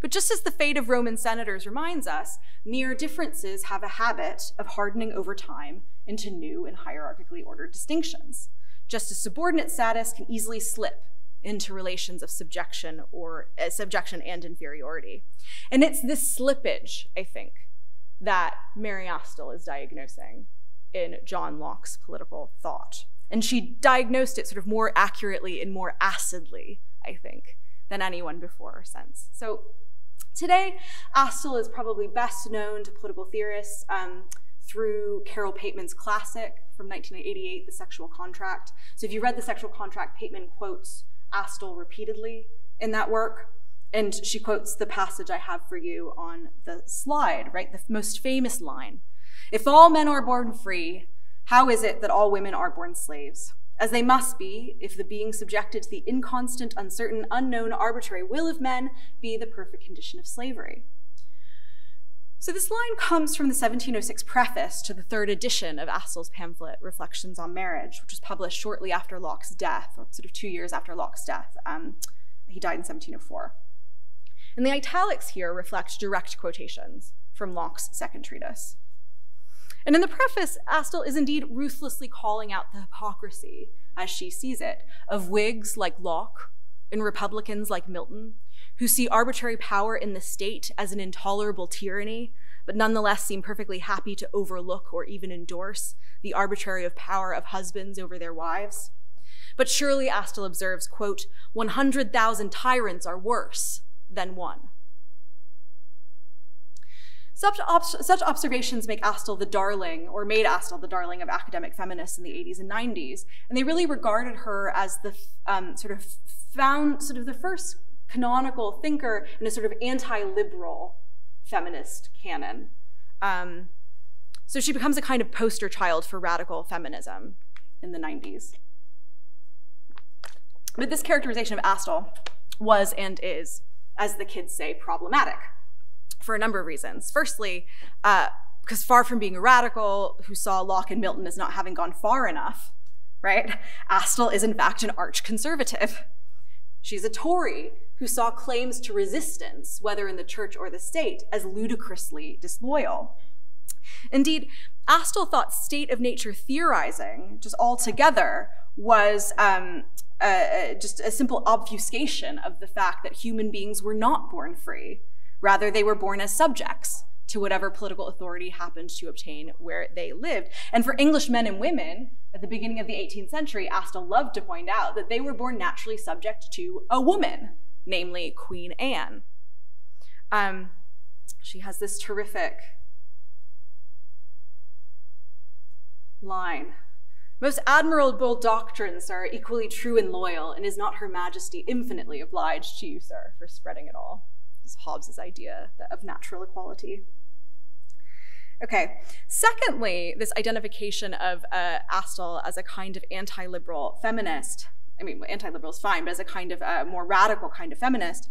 But just as the fate of Roman senators reminds us, mere differences have a habit of hardening over time into new and hierarchically ordered distinctions, just as subordinate status can easily slip into relations of subjection or subjection and inferiority. And it's this slippage, I think, that Mary Astell is diagnosing in John Locke's political thought. And she diagnosed it sort of more accurately and more acidly, I think, than anyone before or since. So today, Astell is probably best known to political theorists through Carol Pateman's classic from 1988, The Sexual Contract. So if you read The Sexual Contract, Pateman quotes Astell repeatedly in that work. And she quotes the passage I have for you on the slide, right? The most famous line, "If all men are born free, how is it that all women are born slaves? As they must be, if the being subjected to the inconstant, uncertain, unknown, arbitrary will of men be the perfect condition of slavery." So this line comes from the 1706 preface to the third edition of Astell's pamphlet, Reflections on Marriage, which was published shortly after Locke's death, or sort of 2 years after Locke's death. He died in 1704. And the italics here reflect direct quotations from Locke's second treatise. And in the preface, Astell is indeed ruthlessly calling out the hypocrisy, as she sees it, of Whigs like Locke and Republicans like Milton, who see arbitrary power in the state as an intolerable tyranny, but nonetheless seem perfectly happy to overlook or even endorse the arbitrary power of husbands over their wives. But surely, Astell observes, quote, 100,000 tyrants are worse than one. Such observations make Astell the darling, or made Astell the darling of academic feminists in the 80s and 90s, and they really regarded her as the the first canonical thinker in a sort of anti-liberal feminist canon. So she becomes a kind of poster child for radical feminism in the 90s. But this characterization of Astell was and is, as the kids say, problematic, for a number of reasons. Firstly, because far from being a radical who saw Locke and Milton as not having gone far enough, right? Astell is in fact an arch conservative. She's a Tory who saw claims to resistance, whether in the church or the state, as ludicrously disloyal. Indeed, Astell thought state of nature theorizing just altogether was just a simple obfuscation of the fact that human beings were not born free. Rather, they were born as subjects to whatever political authority happened to obtain where they lived. And for English men and women, at the beginning of the 18th century, Astell loved to point out that they were born naturally subject to a woman, namely Queen Anne. She has this terrific line. "Most admirable doctrines are equally true and loyal, and is not Her Majesty infinitely obliged to you, sir, for spreading it all?" Hobbes' idea of natural equality. Okay, secondly, this identification of Astell as a kind of anti-liberal feminist, I mean, anti-liberal is fine, but as a kind of more radical kind of feminist,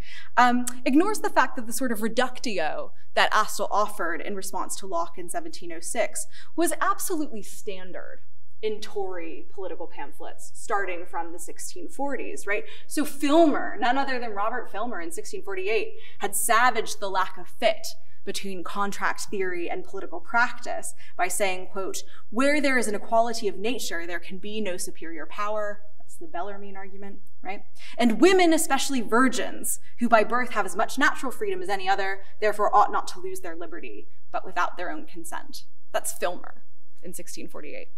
ignores the fact that the sort of reductio that Astell offered in response to Locke in 1706 was absolutely standard in Tory political pamphlets, starting from the 1640s, right? So Filmer, none other than Robert Filmer in 1648, had savaged the lack of fit between contract theory and political practice by saying, quote, "Where there is an equality of nature, there can be no superior power." That's the Bellarmine argument, right? "And women, especially virgins, who by birth have as much natural freedom as any other, therefore ought not to lose their liberty, but without their own consent." That's Filmer in 1648.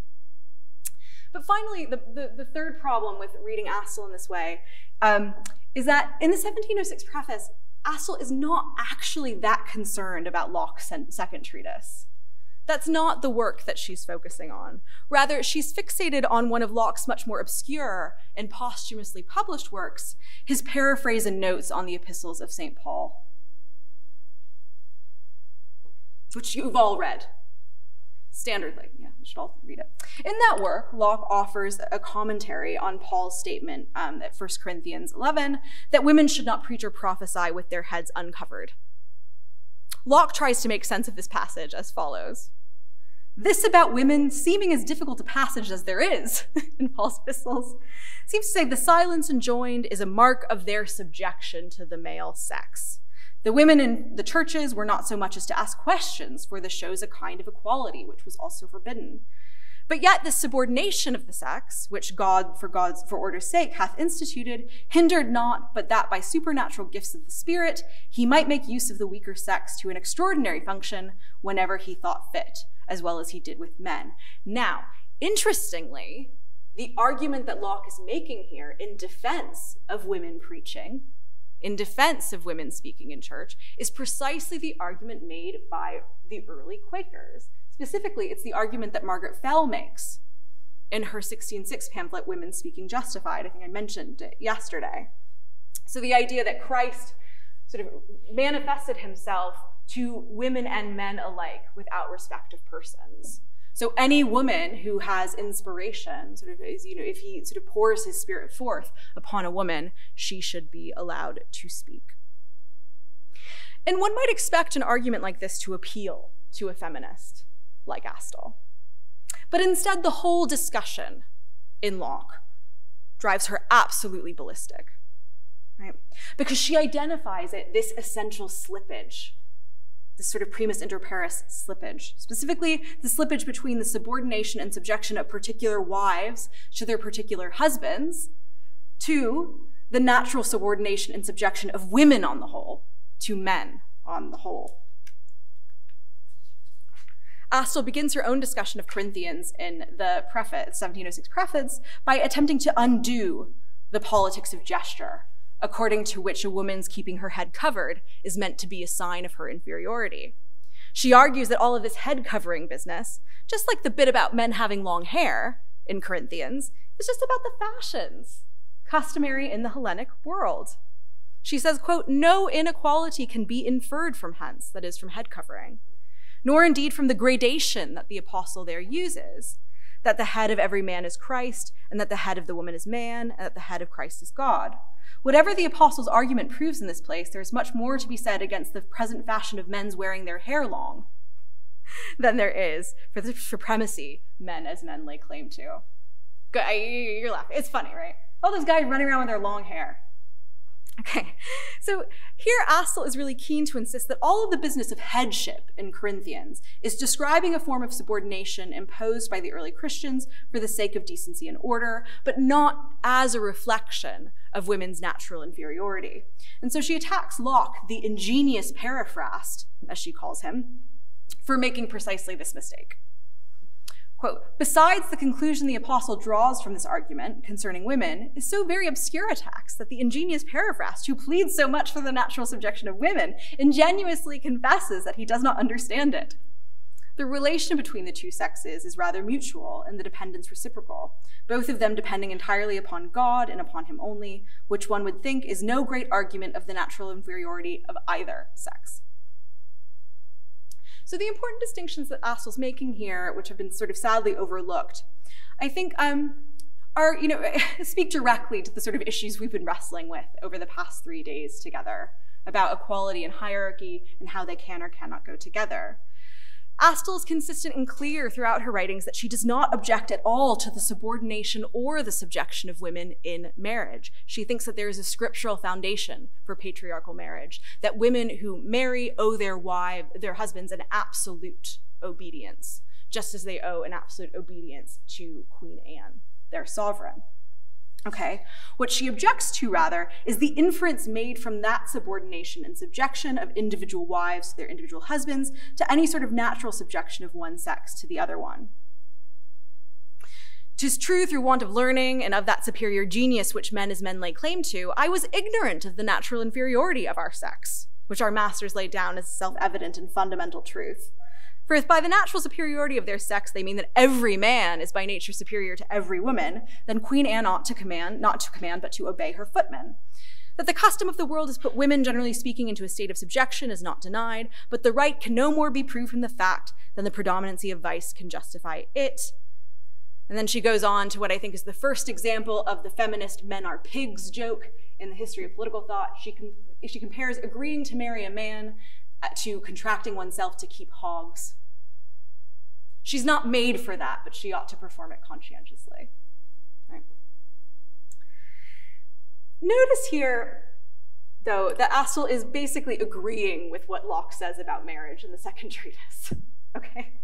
But finally, the third problem with reading Astell in this way is that in the 1706 preface, Astell is not actually that concerned about Locke's second treatise. That's not the work that she's focusing on. Rather, she's fixated on one of Locke's much more obscure and posthumously published works, his paraphrase and notes on the epistles of St. Paul, which you've all read. Standardly, yeah, we should all read it. In that work, Locke offers a commentary on Paul's statement at 1 Corinthians 11 that women should not preach or prophesy with their heads uncovered. Locke tries to make sense of this passage as follows. "This about women, seeming as difficult a passage as there is in Paul's epistles, seems to say the silence enjoined is a mark of their subjection to the male sex. The women in the churches were not so much as to ask questions, for this shows a kind of equality, which was also forbidden. But yet the subordination of the sex, which God for order's sake hath instituted, hindered not, but that by supernatural gifts of the Spirit, he might make use of the weaker sex to an extraordinary function whenever he thought fit, as well as he did with men." Now, interestingly, the argument that Locke is making here in defense of women preaching, in defense of women speaking in church, is precisely the argument made by the early Quakers. Specifically, it's the argument that Margaret Fell makes in her 1606 pamphlet, Women Speaking Justified. I think I mentioned it yesterday. So the idea that Christ sort of manifested himself to women and men alike without respect of persons. So any woman who has inspiration, sort of, is, you know, if he sort of pours his spirit forth upon a woman, she should be allowed to speak. And one might expect an argument like this to appeal to a feminist like Astell. But instead, the whole discussion in Locke drives her absolutely ballistic, right? Because she identifies it, this essential slippage, this sort of primus inter pares slippage, specifically the slippage between the subordination and subjection of particular wives to their particular husbands to the natural subordination and subjection of women on the whole to men on the whole. Astell begins her own discussion of Corinthians in the preface, 1706 preface, by attempting to undo the politics of gesture, according to which a woman's keeping her head covered is meant to be a sign of her inferiority. She argues that all of this head covering business, just like the bit about men having long hair in Corinthians, is just about the fashions customary in the Hellenic world. She says, quote, "No inequality can be inferred from hence," that is from head covering, "nor indeed from the gradation that the apostle there uses, that the head of every man is Christ, and that the head of the woman is man, and that the head of Christ is God. Whatever the apostle's argument proves in this place, there is much more to be said against the present fashion of men's wearing their hair long than there is for the supremacy men lay claim to." You're laughing, it's funny, right? All those guys running around with their long hair. Okay, so here Astell is really keen to insist that all of the business of headship in Corinthians is describing a form of subordination imposed by the early Christians for the sake of decency and order, but not as a reflection of women's natural inferiority. And so she attacks Locke, the ingenious paraphrast, as she calls him, for making precisely this mistake. Quote, "Besides, the conclusion the apostle draws from this argument concerning women is so very obscure a text that the ingenious paraphrast who pleads so much for the natural subjection of women ingenuously confesses that he does not understand it. The relation between the two sexes is rather mutual and the dependence reciprocal, both of them depending entirely upon God and upon him only, which one would think is no great argument of the natural inferiority of either sex." So the important distinctions that Astell's making here, which have been sort of sadly overlooked, I think are, you know, speak directly to the sort of issues we've been wrestling with over the past 3 days together about equality and hierarchy and how they can or cannot go together. Astell is consistent and clear throughout her writings that she does not object at all to the subordination or the subjection of women in marriage. She thinks that there is a scriptural foundation for patriarchal marriage, that women who marry owe their husbands an absolute obedience, just as they owe an absolute obedience to Queen Anne, their sovereign. Okay, what she objects to, rather, is the inference made from that subordination and subjection of individual wives to their individual husbands to any sort of natural subjection of one sex to the other one. "'Tis true through want of learning and of that superior genius which men lay claim to, I was ignorant of the natural inferiority of our sex, which our masters laid down as self-evident and fundamental truth. For if by the natural superiority of their sex they mean that every man is by nature superior to every woman, then Queen Anne ought to command, not to command, but to obey her footmen. That the custom of the world has put women, generally speaking, into a state of subjection is not denied, but the right can no more be proved from the fact than the predominancy of vice can justify it." And then she goes on to what I think is the first example of the feminist "men are pigs" joke in the history of political thought. She compares agreeing to marry a man to contracting oneself to keep hogs. She's not made for that, but she ought to perform it conscientiously. Right. Notice here, though, that Astell is basically agreeing with what Locke says about marriage in the second treatise, okay?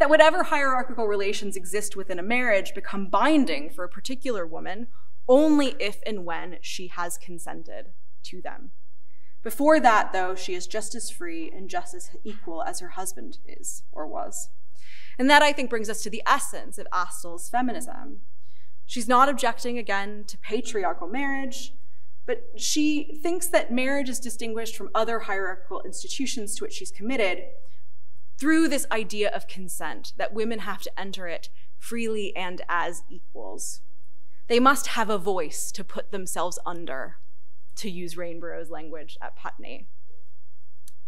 That whatever hierarchical relations exist within a marriage become binding for a particular woman only if and when she has consented to them. Before that, though, she is just as free and just as equal as her husband is or was. And that, I think, brings us to the essence of Astell's feminism. She's not objecting, again, to patriarchal marriage, but she thinks that marriage is distinguished from other hierarchical institutions to which she's committed through this idea of consent, that women have to enter it freely and as equals. They must have a voice to put themselves under, to use Rainborough's language at Putney.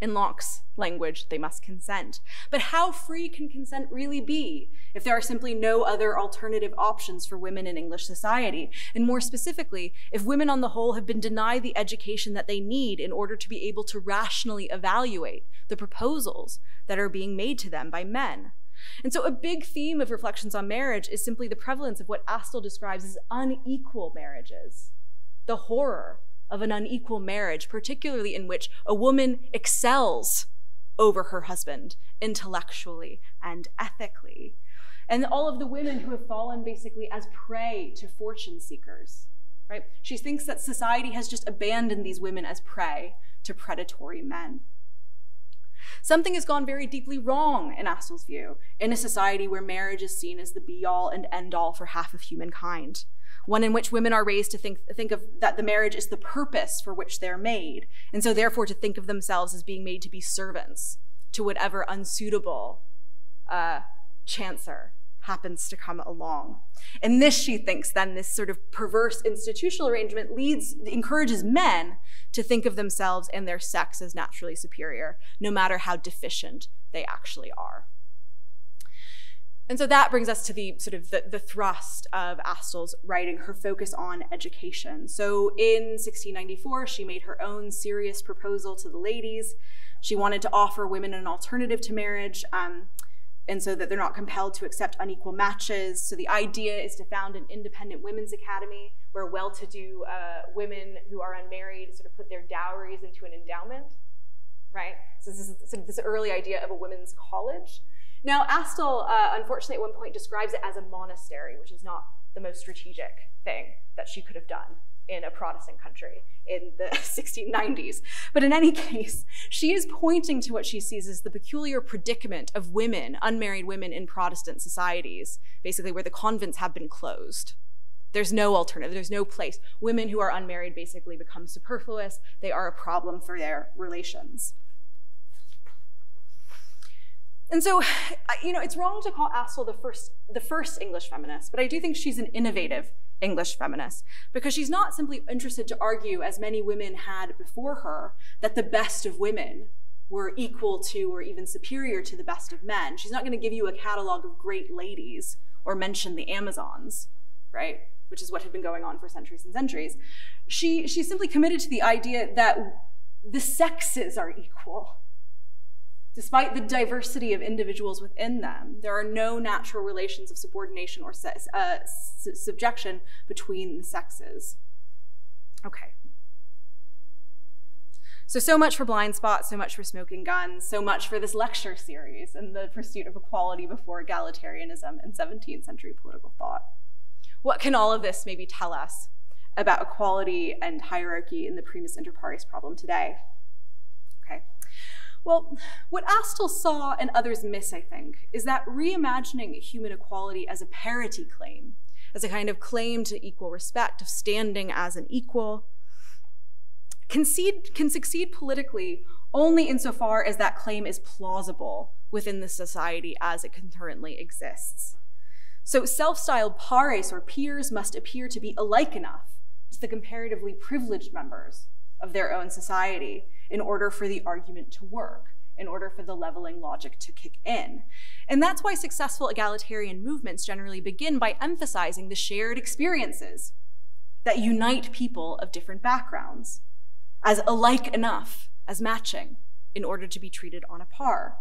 In Locke's language, they must consent. But how free can consent really be if there are simply no other alternative options for women in English society? And more specifically, if women on the whole have been denied the education that they need in order to be able to rationally evaluate the proposals that are being made to them by men. And so a big theme of Reflections on Marriage is simply the prevalence of what Astell describes as unequal marriages, the horror of an unequal marriage, particularly in which a woman excels over her husband intellectually and ethically. And all of the women who have fallen basically as prey to fortune seekers, right? She thinks that society has just abandoned these women as prey to predatory men. Something has gone very deeply wrong, in Astell's view, in a society where marriage is seen as the be-all and end-all for half of humankind. One in which women are raised to think of that the marriage is the purpose for which they're made, and so therefore to think of themselves as being made to be servants to whatever unsuitable chancer happens to come along. And this, she thinks, then this sort of perverse institutional arrangement encourages men to think of themselves and their sex as naturally superior, no matter how deficient they actually are. And so that brings us to the sort of the thrust of Astell's writing, her focus on education. So in 1694, she made her own serious proposal to the ladies. She wanted to offer women an alternative to marriage, and so that they're not compelled to accept unequal matches. So the idea is to found an independent women's academy where well-to-do women who are unmarried sort of put their dowries into an endowment, right? So this is sort of this early idea of a women's college. Now, Astell, unfortunately, at one point describes it as a monastery, which is not the most strategic thing that she could have done in a Protestant country in the 1690s. But in any case, she is pointing to what she sees as the peculiar predicament of women, unmarried women in Protestant societies, basically where the convents have been closed. There's no alternative, there's no place. Women who are unmarried basically become superfluous. They are a problem for their relations. And so, you know, it's wrong to call Astell the first English feminist, but I do think she's an innovative English feminist because she's not simply interested to argue, as many women had before her, that the best of women were equal to or even superior to the best of men. She's not going to give you a catalog of great ladies or mention the Amazons, right? Which is what had been going on for centuries and centuries. She's simply committed to the idea that the sexes are equal. Despite the diversity of individuals within them, there are no natural relations of subordination or subjection between the sexes. Okay. So much for Blind Spots, so much for Smoking Guns, so much for this lecture series and the pursuit of equality before egalitarianism and 17th century political thought. What can all of this maybe tell us about equality and hierarchy in the primus inter pares problem today? Okay. Well, what Astell saw and others miss, I think, is that reimagining human equality as a parity claim, as a kind of claim to equal respect, of standing as an equal, can succeed politically only insofar as that claim is plausible within the society as it concurrently exists. So self-styled pares or peers must appear to be alike enough to the comparatively privileged members of their own society in order for the argument to work, in order for the leveling logic to kick in. And that's why successful egalitarian movements generally begin by emphasizing the shared experiences that unite people of different backgrounds as alike enough, as matching, in order to be treated on a par.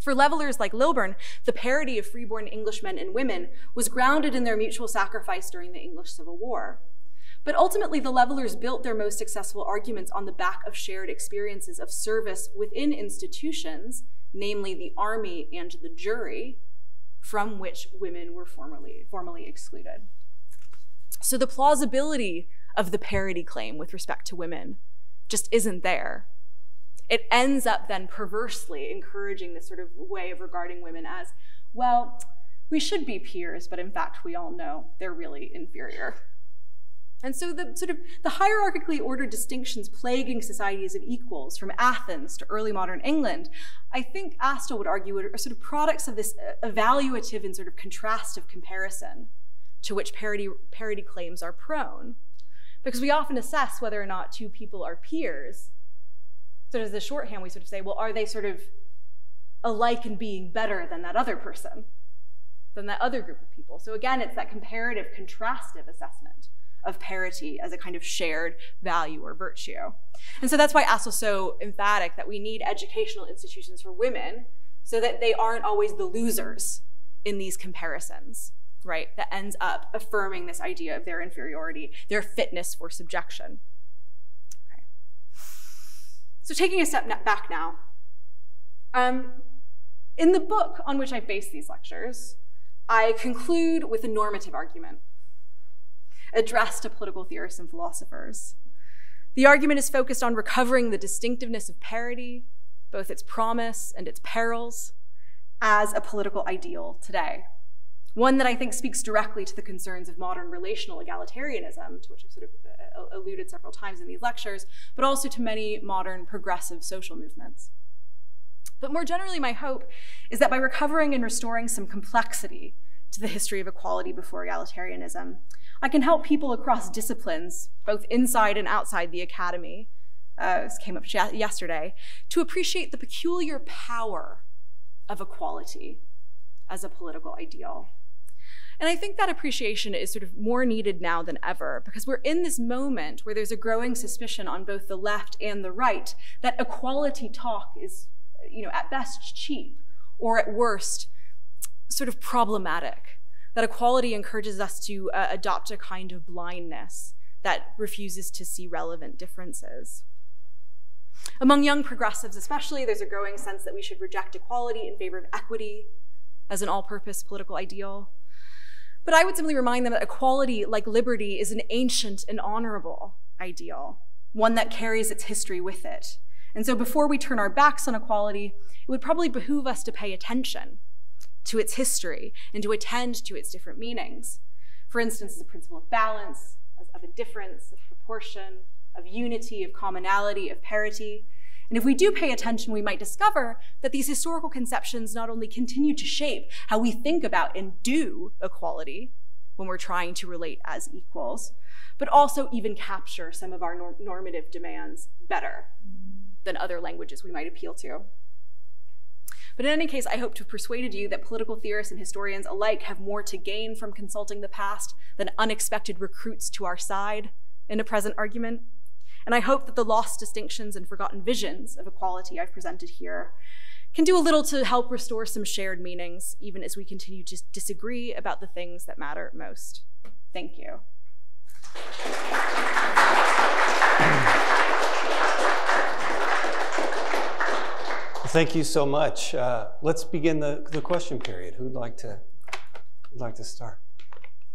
For Levellers like Lilburn, the parity of freeborn Englishmen and women was grounded in their mutual sacrifice during the English Civil War. But ultimately, the Levellers built their most successful arguments on the back of shared experiences of service within institutions, namely the army and the jury, from which women were formally excluded. So the plausibility of the parity claim with respect to women just isn't there. It ends up then perversely encouraging this sort of way of regarding women as, well, we should be peers, but in fact, we all know they're really inferior. And so the sort of the hierarchically ordered distinctions plaguing societies of equals from Athens to early modern England, I think Astell would argue, are sort of products of this evaluative and sort of contrastive comparison to which parity claims are prone. Because we often assess whether or not two people are peers. So as the shorthand, we sort of say, well, are they sort of alike in being better than that other person, than that other group of people? So again, it's that comparative contrastive assessment of parity as a kind of shared value or virtue. And so that's why Astell's so emphatic that we need educational institutions for women so that they aren't always the losers in these comparisons, right? That ends up affirming this idea of their inferiority, their fitness for subjection. Okay. So taking a step back now, in the book on which I base these lectures, I conclude with a normative argument addressed to political theorists and philosophers. The argument is focused on recovering the distinctiveness of parity, both its promise and its perils, as a political ideal today. One that I think speaks directly to the concerns of modern relational egalitarianism, to which I've sort of alluded several times in these lectures, but also to many modern progressive social movements. But more generally, my hope is that by recovering and restoring some complexity to the history of equality before egalitarianism, I can help people across disciplines, both inside and outside the academy, this came up yesterday, to appreciate the peculiar power of equality as a political ideal. And I think that appreciation is sort of more needed now than ever, because we're in this moment where there's a growing suspicion on both the left and the right that equality talk is, you know, at best cheap, or at worst, sort of problematic, that equality encourages us to adopt a kind of blindness that refuses to see relevant differences. Among young progressives especially, there's a growing sense that we should reject equality in favor of equity as an all-purpose political ideal. But I would simply remind them that equality, like liberty, is an ancient and honorable ideal, one that carries its history with it. And so before we turn our backs on equality, it would probably behoove us to pay attention to its history and to attend to its different meanings. For instance, the principle of balance, of indifference, of proportion, of unity, of commonality, of parity. And if we do pay attention, we might discover that these historical conceptions not only continue to shape how we think about and do equality when we're trying to relate as equals, but also even capture some of our normative demands better than other languages we might appeal to. But in any case, I hope to have persuaded you that political theorists and historians alike have more to gain from consulting the past than unexpected recruits to our side in a present argument. And I hope that the lost distinctions and forgotten visions of equality I've presented here can do a little to help restore some shared meanings, even as we continue to disagree about the things that matter most. Thank you. Thank you so much. Let's begin the question period. Who'd like to start?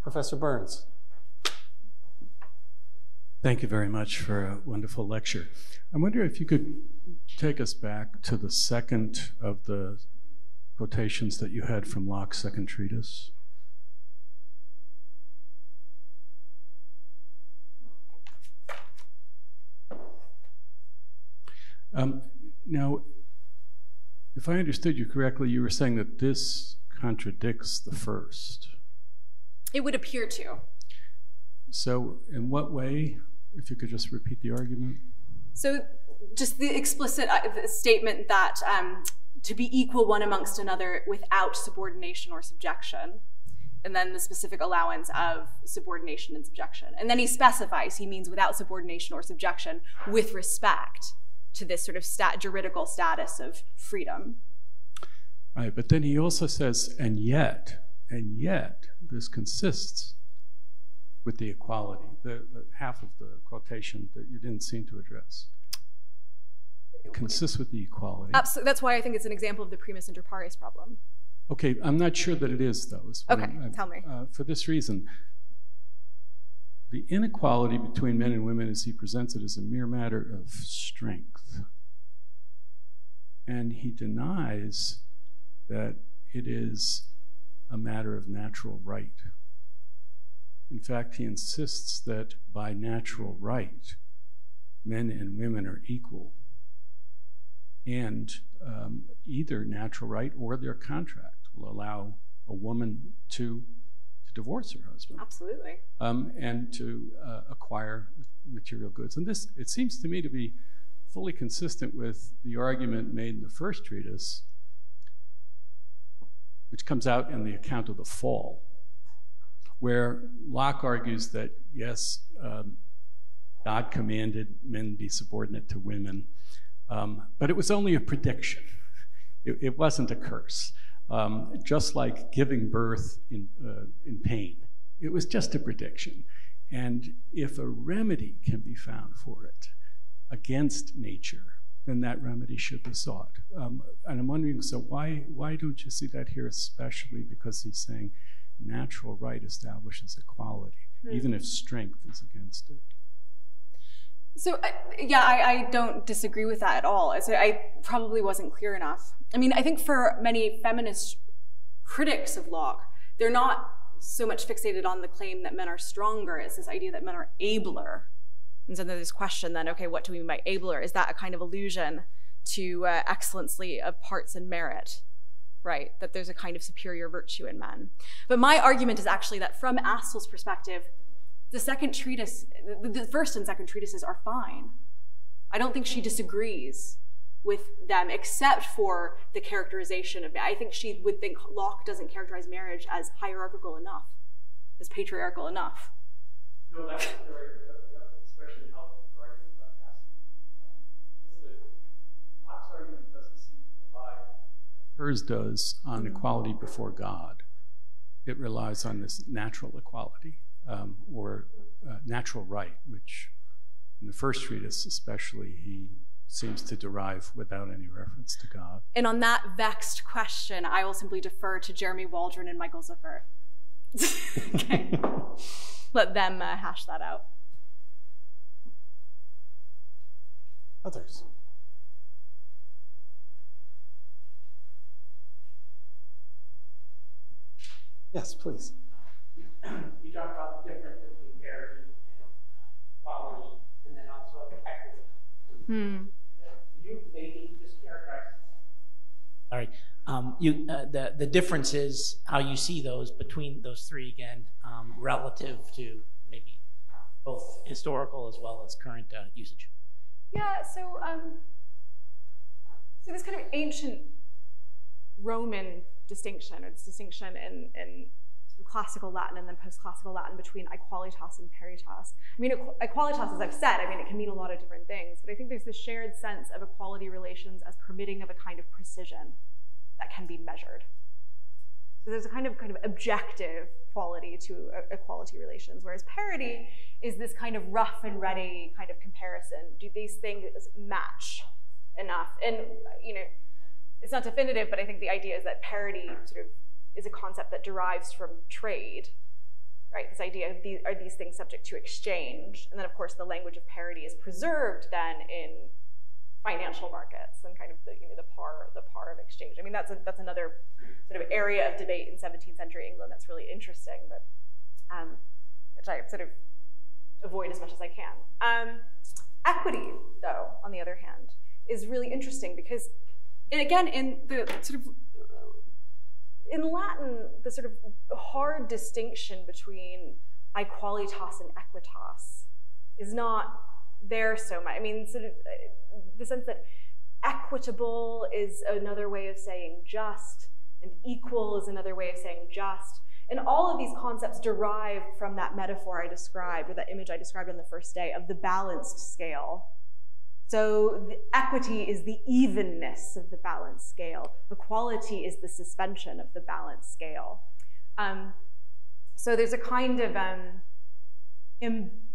Professor Burns. Thank you very much for a wonderful lecture. I wonder if you could take us back to the second of the quotations that you had from Locke's second treatise. Now, if I understood you correctly, you were saying that this contradicts the first. It would appear to. So in what way, if you could just repeat the argument? So just the explicit statement that to be equal one amongst another without subordination or subjection, and then the specific allowance of subordination and subjection. And then he specifies, he means without subordination or subjection with respect to this sort of juridical status of freedom. Right, but then he also says, and yet, this consists with the equality, the half of the quotation that you didn't seem to address. It consists with the equality. Absolutely, that's why I think it's an example of the primus inter pares problem. Okay, I'm not sure that it is, though. Okay, tell me. For this reason, the inequality between men and women as he presents it is a mere matter of strength. And he denies that it is a matter of natural right. In fact, he insists that by natural right, men and women are equal, and either natural right or their contract will allow a woman to divorce her husband. Absolutely. And to acquire material goods. And this, it seems to me, to be fully consistent with the argument made in the first treatise, which comes out in the account of the fall, where Locke argues that, yes, God commanded men be subordinate to women, but it was only a prediction. It wasn't a curse. Just like giving birth in pain, it was just a prediction. And if a remedy can be found for it against nature, then that remedy should be sought. And I'm wondering, so why don't you see that here, especially because he's saying natural right establishes equality, even if strength is against it? So, yeah, I don't disagree with that at all. So I probably wasn't clear enough. I mean, I think for many feminist critics of Locke, they're not so much fixated on the claim that men are stronger. It's this idea that men are abler. And so there's this question then, okay, what do we mean by abler? Is that a kind of allusion to excellency of parts and merit, right? That there's a kind of superior virtue in men. But my argument is actually that from Astell's perspective, the second treatise, the first and second treatises are fine. I don't think she disagrees with them except for the characterization of it. I think she would think Locke doesn't characterize marriage as hierarchical enough, as patriarchal enough. No, that's very especially helpful for arguing about Astell. Locke's argument doesn't seem to rely, hers does, on equality before God. It relies on this natural equality. Or natural right, which in the first treatise especially he seems to derive without any reference to God. And on that vexed question, I will simply defer to Jeremy Waldron and Michael Zucker. Okay. Let them hash that out. Others? Yes, please. You talk about the difference between parity and equality, and then also equity. Could you maybe just characterize? All right. The difference is how you see those between those three again, relative to maybe both historical as well as current usage. Yeah. So so this kind of ancient Roman distinction, or this distinction in classical Latin and then post-classical Latin between equalitas and paritas. I mean, equalitas, as I've said, I mean, it can mean a lot of different things, but I think there's this shared sense of equality relations as permitting of a kind of precision that can be measured. So there's a kind of objective quality to equality relations, whereas parity is this kind of rough and ready kind of comparison. Do these things match enough? And, you know, it's not definitive, but I think the idea is that parity sort of is a concept that derives from trade, right? This idea of are these things subject to exchange? And then, of course, the language of parity is preserved then in financial markets and kind of the, you know, the par of exchange. I mean, that's another sort of area of debate in 17th century England that's really interesting, but which I sort of avoid as much as I can. Equity, though, on the other hand, is really interesting because, and again, in the sort of in Latin, the sort of hard distinction between aequalitas and equitas is not there so much. I mean, sort of the sense that equitable is another way of saying just, and equal is another way of saying just. And all of these concepts derive from that metaphor I described, or that image I described on the first day of the balanced scale. So the equity is the evenness of the balance scale. Equality is the suspension of the balance scale. So there's a kind of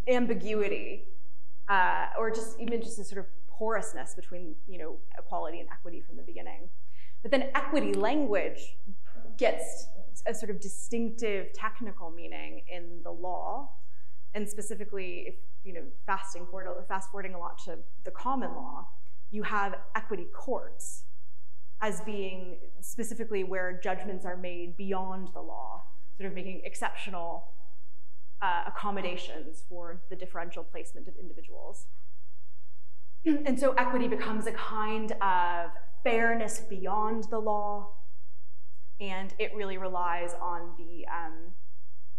ambiguity, or just even just a sort of porousness between, you know, equality and equity from the beginning. But then equity language gets a sort of distinctive technical meaning in the law, and specifically, if you know, fast forwarding a lot to the common law, you have equity courts as being specifically where judgments are made beyond the law, sort of making exceptional accommodations for the differential placement of individuals. And so equity becomes a kind of fairness beyond the law, and it really relies on the, I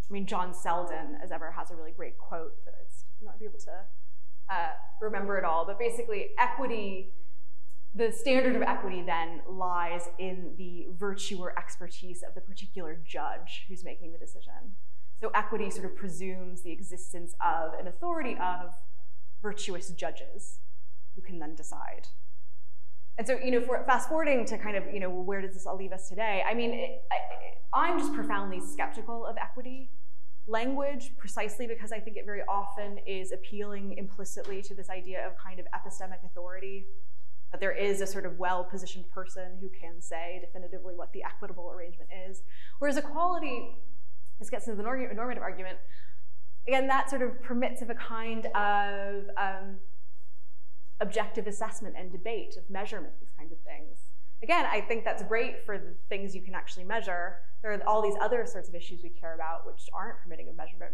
mean, John Selden, as ever, has a really great quote that I'm not able to remember it all, but basically equity, the standard of equity then lies in the virtue or expertise of the particular judge who's making the decision. So equity sort of presumes the existence of an authority of virtuous judges who can then decide. And so, you know, for fast forwarding to kind of, you know, where does this all leave us today? I mean, I'm just profoundly skeptical of equity language, precisely because I think it very often is appealing implicitly to this idea of kind of epistemic authority, that there is a sort of well-positioned person who can say definitively what the equitable arrangement is. Whereas equality, this gets into the normative argument, again, that sort of permits of a kind of objective assessment and debate of measurement, these kinds of things. Again, I think that's great for the things you can actually measure. There are all these other sorts of issues we care about which aren't permitting of measurement,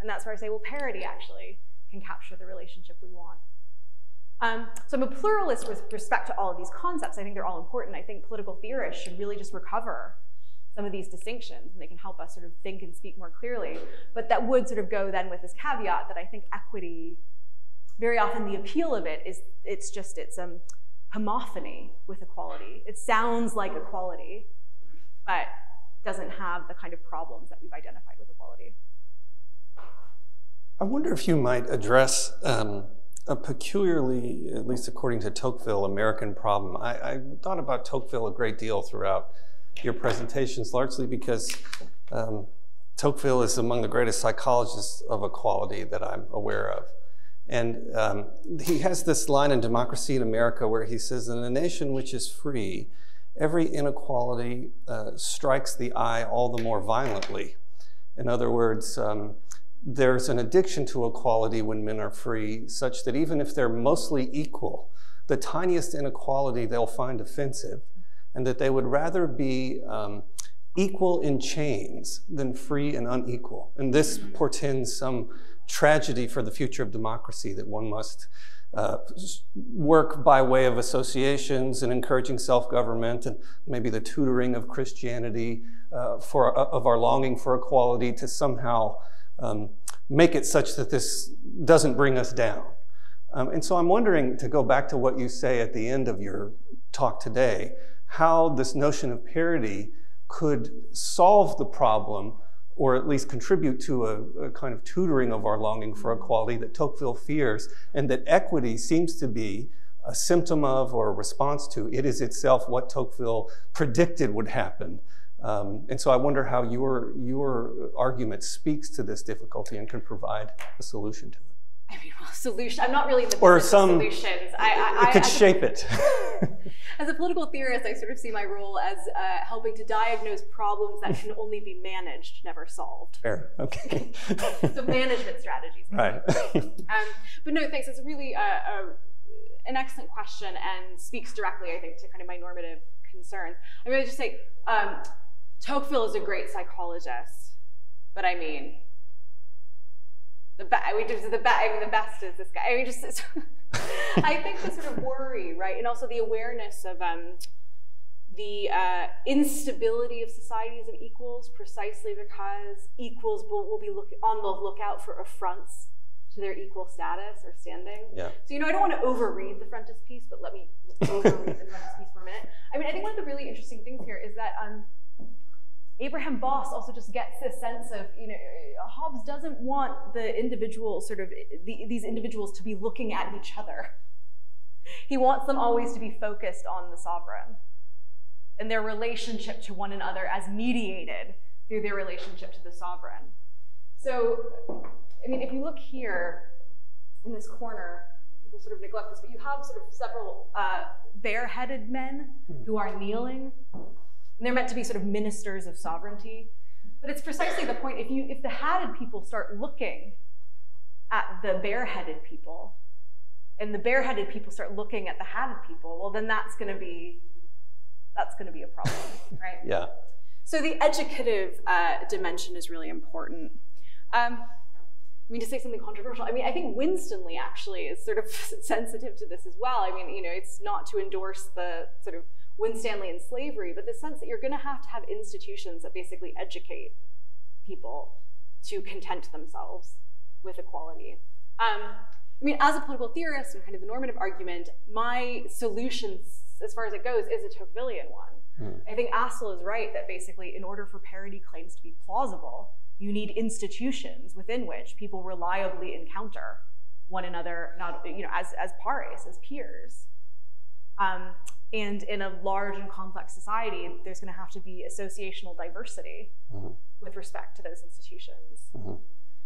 and that's where I say, well, parity actually can capture the relationship we want. So I'm a pluralist with respect to all of these concepts. I think they're all important. I think political theorists should really just recover some of these distinctions, and they can help us sort of think and speak more clearly. But that would sort of go then with this caveat that I think equity, very often the appeal of it is it's homophony with equality. It sounds like equality, but doesn't have the kind of problems that we've identified with equality. I wonder if you might address a peculiarly, at least according to Tocqueville, American problem. I thought about Tocqueville a great deal throughout your presentations, largely because Tocqueville is among the greatest psychologists of equality that I'm aware of. And he has this line in Democracy in America where he says, in a nation which is free, every inequality strikes the eye all the more violently. In other words, there's an addiction to equality when men are free, such that even if they're mostly equal, the tiniest inequality they'll find offensive, and that they would rather be equal in chains than free and unequal. And this portends some tragedy for the future of democracy, that one must work by way of associations and encouraging self-government and maybe the tutoring of Christianity of our longing for equality to somehow make it such that this doesn't bring us down. And so I'm wondering, to go back to what you say at the end of your talk today, how this notion of parity could solve the problem, or at least contribute to a kind of tutoring of our longing for equality that Tocqueville fears, and that equity seems to be a symptom of or a response to. It is itself what Tocqueville predicted would happen. And so I wonder how your argument speaks to this difficulty and can provide a solution to it. I mean, well, solution, I'm not really in the business of solutions. I could shape it. As a political theorist, I sort of see my role as helping to diagnose problems that can only be managed, never solved. Fair, okay. So management strategies. Right. But no, thanks, it's really an excellent question, and speaks directly, I think, to kind of my normative concerns. I mean, I just say, Tocqueville is a great psychologist, but I mean, the best is this guy. I mean, just I think the sort of worry, right, and also the awareness of the instability of societies of equals, precisely because equals will be on the lookout for affronts to their equal status or standing. Yeah. So, you know, I don't want to overread the frontispiece piece, but let me overread the frontispiece piece for a minute. I mean, I think one of the really interesting things here is that Abraham Boss also just gets this sense of, you know, Hobbes doesn't want the individual sort of, these individuals to be looking at each other. He wants them always to be focused on the sovereign and their relationship to one another as mediated through their relationship to the sovereign. So, I mean, if you look here in this corner, people sort of neglect this, but you have sort of several bareheaded men who are kneeling. And they're meant to be sort of ministers of sovereignty. But it's precisely the point, if the hatted people start looking at the bareheaded people, and the bareheaded people start looking at the hatted people, well, then that's gonna be a problem, right? Yeah. So the educative dimension is really important. I mean, to say something controversial, I mean, I think Winstonley actually is sort of sensitive to this as well. I mean, you know, it's not to endorse the sort of Winstanley and slavery, but the sense that you're going to have institutions that basically educate people to content themselves with equality. I mean, as a political theorist and kind of the normative argument, my solution, as far as it goes, is a Tocquevillian one. I think Astell is right that basically in order for parity claims to be plausible, you need institutions within which people reliably encounter one another, not, you know, as pares, as peers. And in a large and complex society, there's going to have to be associational diversity with respect to those institutions.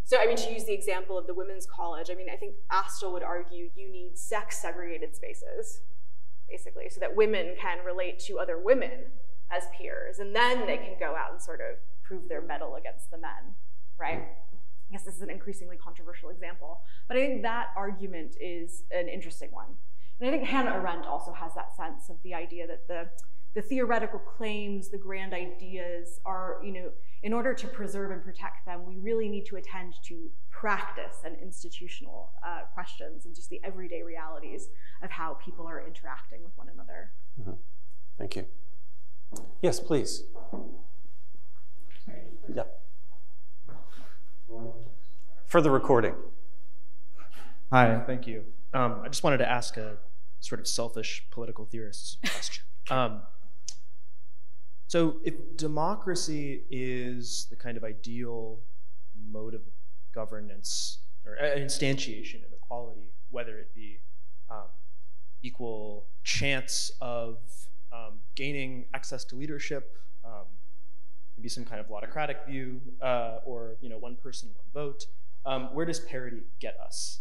So, I mean, to use the example of the women's college, I mean, I think Astell would argue you need sex-segregated spaces, basically, so that women can relate to other women as peers, and then they can go out and sort of prove their mettle against the men, right? I guess this is an increasingly controversial example, but I think that argument is an interesting one. And I think Hannah Arendt also has that sense of the idea that the theoretical claims, the grand ideas are, you know, in order to preserve and protect them, we really need to attend to practice and institutional questions and just the everyday realities of how people are interacting with one another. Thank you. Yes, please. Yeah. For the recording. Hi, thank you. I just wanted to ask a sort of selfish political theorist question. So if democracy is the kind of ideal mode of governance or instantiation of equality, whether it be equal chance of gaining access to leadership, maybe some kind of autocratic view, or, you know, one person, one vote, where does parity get us?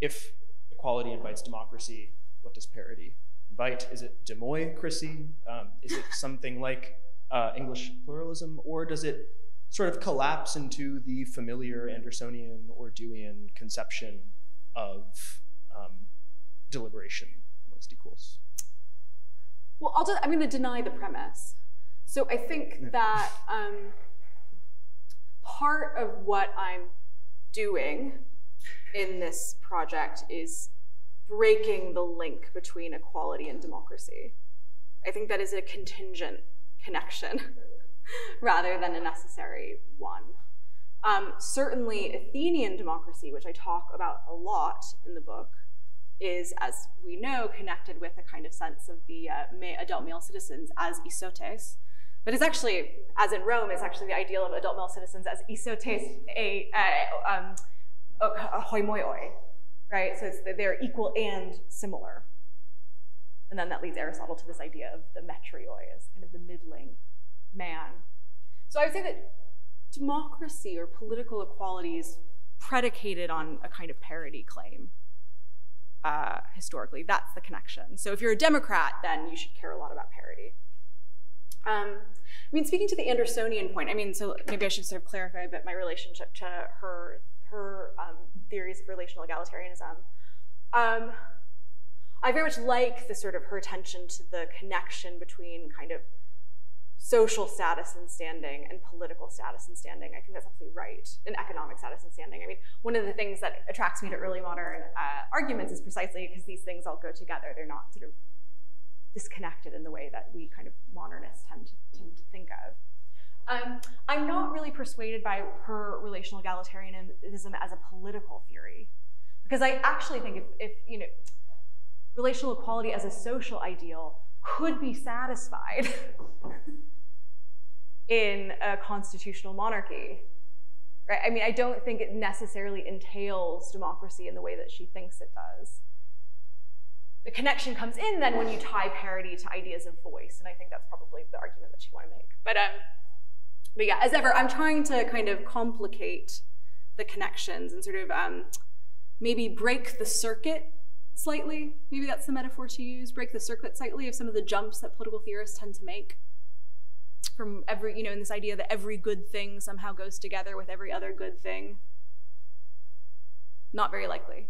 If equality invites democracy, what does parity invite? Is it demoicracy? Is it something like English pluralism? Or does it sort of collapse into the familiar Andersonian or Deweyan conception of deliberation amongst equals? Well, I'm going to deny the premise. So I think that part of what I'm doing in this project is breaking the link between equality and democracy. I think that is a contingent connection rather than a necessary one. Certainly Athenian democracy, which I talk about a lot in the book, is, as we know, connected with a kind of sense of the adult male citizens as isotes. But it's actually, as in Rome, it's actually the ideal of adult male citizens as isotes homoioi, right? So it's they're equal and similar. And then that leads Aristotle to this idea of the metrioi as kind of the middling man. So I would say that democracy or political equality is predicated on a kind of parity claim historically. That's the connection. So if you're a Democrat, then you should care a lot about parity. I mean, speaking to the Andersonian point, I mean, so maybe I should sort of clarify a bit my relationship to her theories of relational egalitarianism. I very much like the sort of her attention to the connection between kind of social status and standing and political status and standing. I think that's absolutely right, and economic status and standing. I mean, one of the things that attracts me to early modern arguments is precisely because these things all go together. They're not sort of disconnected in the way that we kind of modernists tend to think of. I'm not really persuaded by her relational egalitarianism as a political theory, because I actually think if you know, relational equality as a social ideal could be satisfied in a constitutional monarchy, right? I mean, I don't think it necessarily entails democracy in the way that she thinks it does. The connection comes in then when you tie parity to ideas of voice, and I think that's probably the argument that she'd want to make. But yeah, as ever, I'm trying to kind of complicate the connections and sort of maybe break the circuit slightly. Maybe that's the metaphor to use, break the circuit slightly of some of the jumps that political theorists tend to make from every, you know, in this idea that every good thing somehow goes together with every other good thing. Not very likely.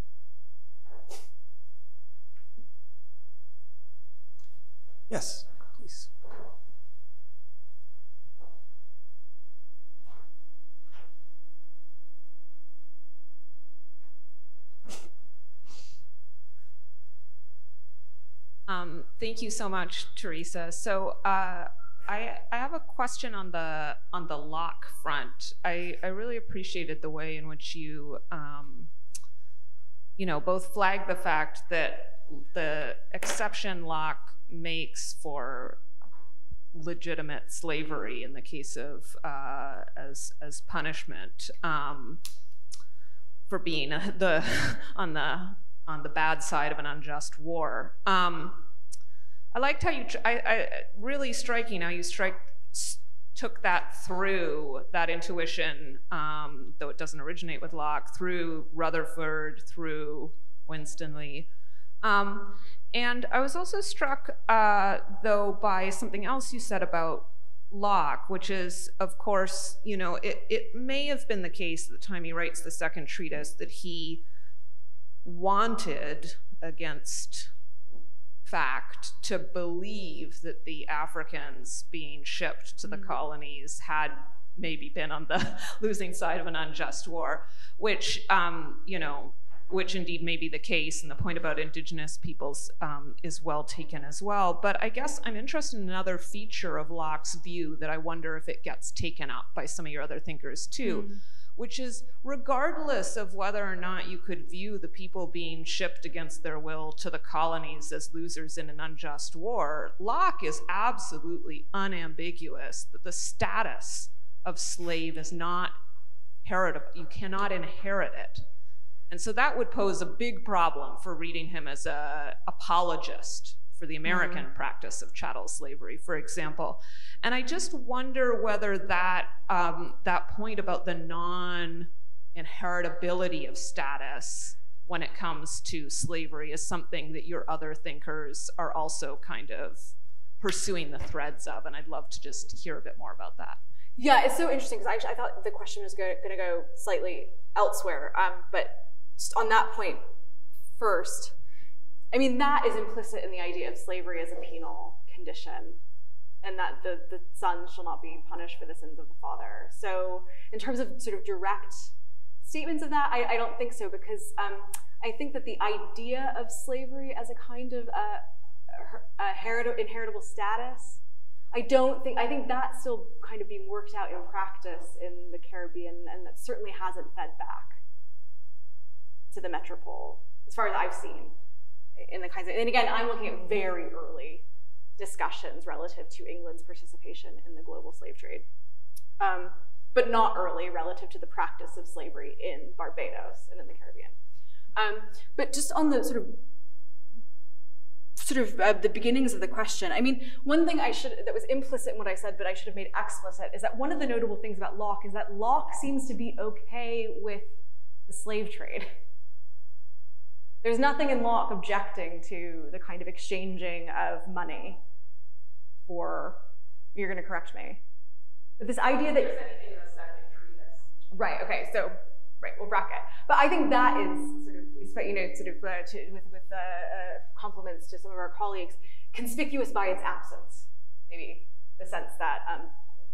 Yes, please. Thank you so much, Teresa. So I have a question on the Locke front. I really appreciated the way in which you you know, both flagged the fact that the exception Locke makes for legitimate slavery in the case of as punishment for being on the bad side of an unjust war. I liked how you really striking how you took that through that intuition, though it doesn't originate with Locke, through Rutherford, through Winstanley. And I was also struck, though, by something else you said about Locke, which is, of course, you know, it may have been the case at the time he writes the second treatise that he wanted, against fact, to believe that the Africans being shipped to the colonies had maybe been on the losing side of an unjust war, which, you know, which indeed may be the case, and the point about indigenous peoples is well taken as well. But I guess I'm interested in another feature of Locke's view that I wonder if it gets taken up by some of your other thinkers too, which is regardless of whether or not you could view the people being shipped against their will to the colonies as losers in an unjust war, Locke is absolutely unambiguous that the status of slave is not heritable. You cannot inherit it. And so that would pose a big problem for reading him as an apologist for the American practice of chattel slavery, for example. And I just wonder whether that, that point about the non-inheritability of status when it comes to slavery is something that your other thinkers are also kind of pursuing the threads of, and I'd love to just hear a bit more about that. Yeah, it's so interesting, because I thought the question was going to go slightly elsewhere, but just on that point first, I mean, that is implicit in the idea of slavery as a penal condition, and that the son shall not be punished for the sins of the father. So in terms of sort of direct statements of that, I don't think so, because I think that the idea of slavery as a kind of inheritable status, I think that's still kind of being worked out in practice in the Caribbean, and that certainly hasn't fed back to the metropole, as far as I've seen. In the kinds of, and again, I'm looking at very early discussions relative to England's participation in the global slave trade, but not early relative to the practice of slavery in Barbados and in the Caribbean. But just on the sort of the beginnings of the question, I mean, one thing that was implicit in what I said, but I should have made explicit, is that one of the notable things about Locke is that Locke seems to be okay with the slave trade. There's nothing in Locke objecting to the kind of exchanging of money for, you're going to correct me, but this idea that— There's anything in the second treatise. Right, okay, so, right, we'll bracket. But I think that is sort of, you know, sort of compliments to some of our colleagues, conspicuous by its absence, maybe, the sense that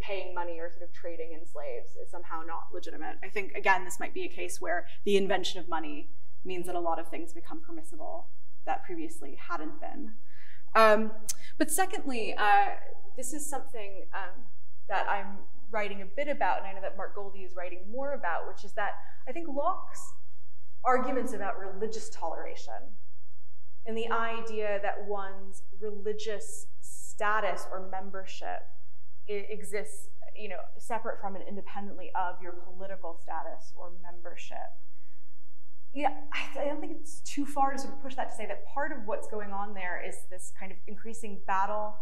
paying money or sort of trading in slaves is somehow not legitimate. I think, again, this might be a case where the invention of money means that a lot of things become permissible that previously hadn't been. But secondly, this is something that I'm writing a bit about, and I know that Mark Goldie is writing more about, which is that I think Locke's arguments about religious toleration and the idea that one's religious status or membership exists, you know, separate from and independently of your political status or membership. Yeah, I don't think it's too far to sort of push that to say that part of what's going on there is this kind of increasing battle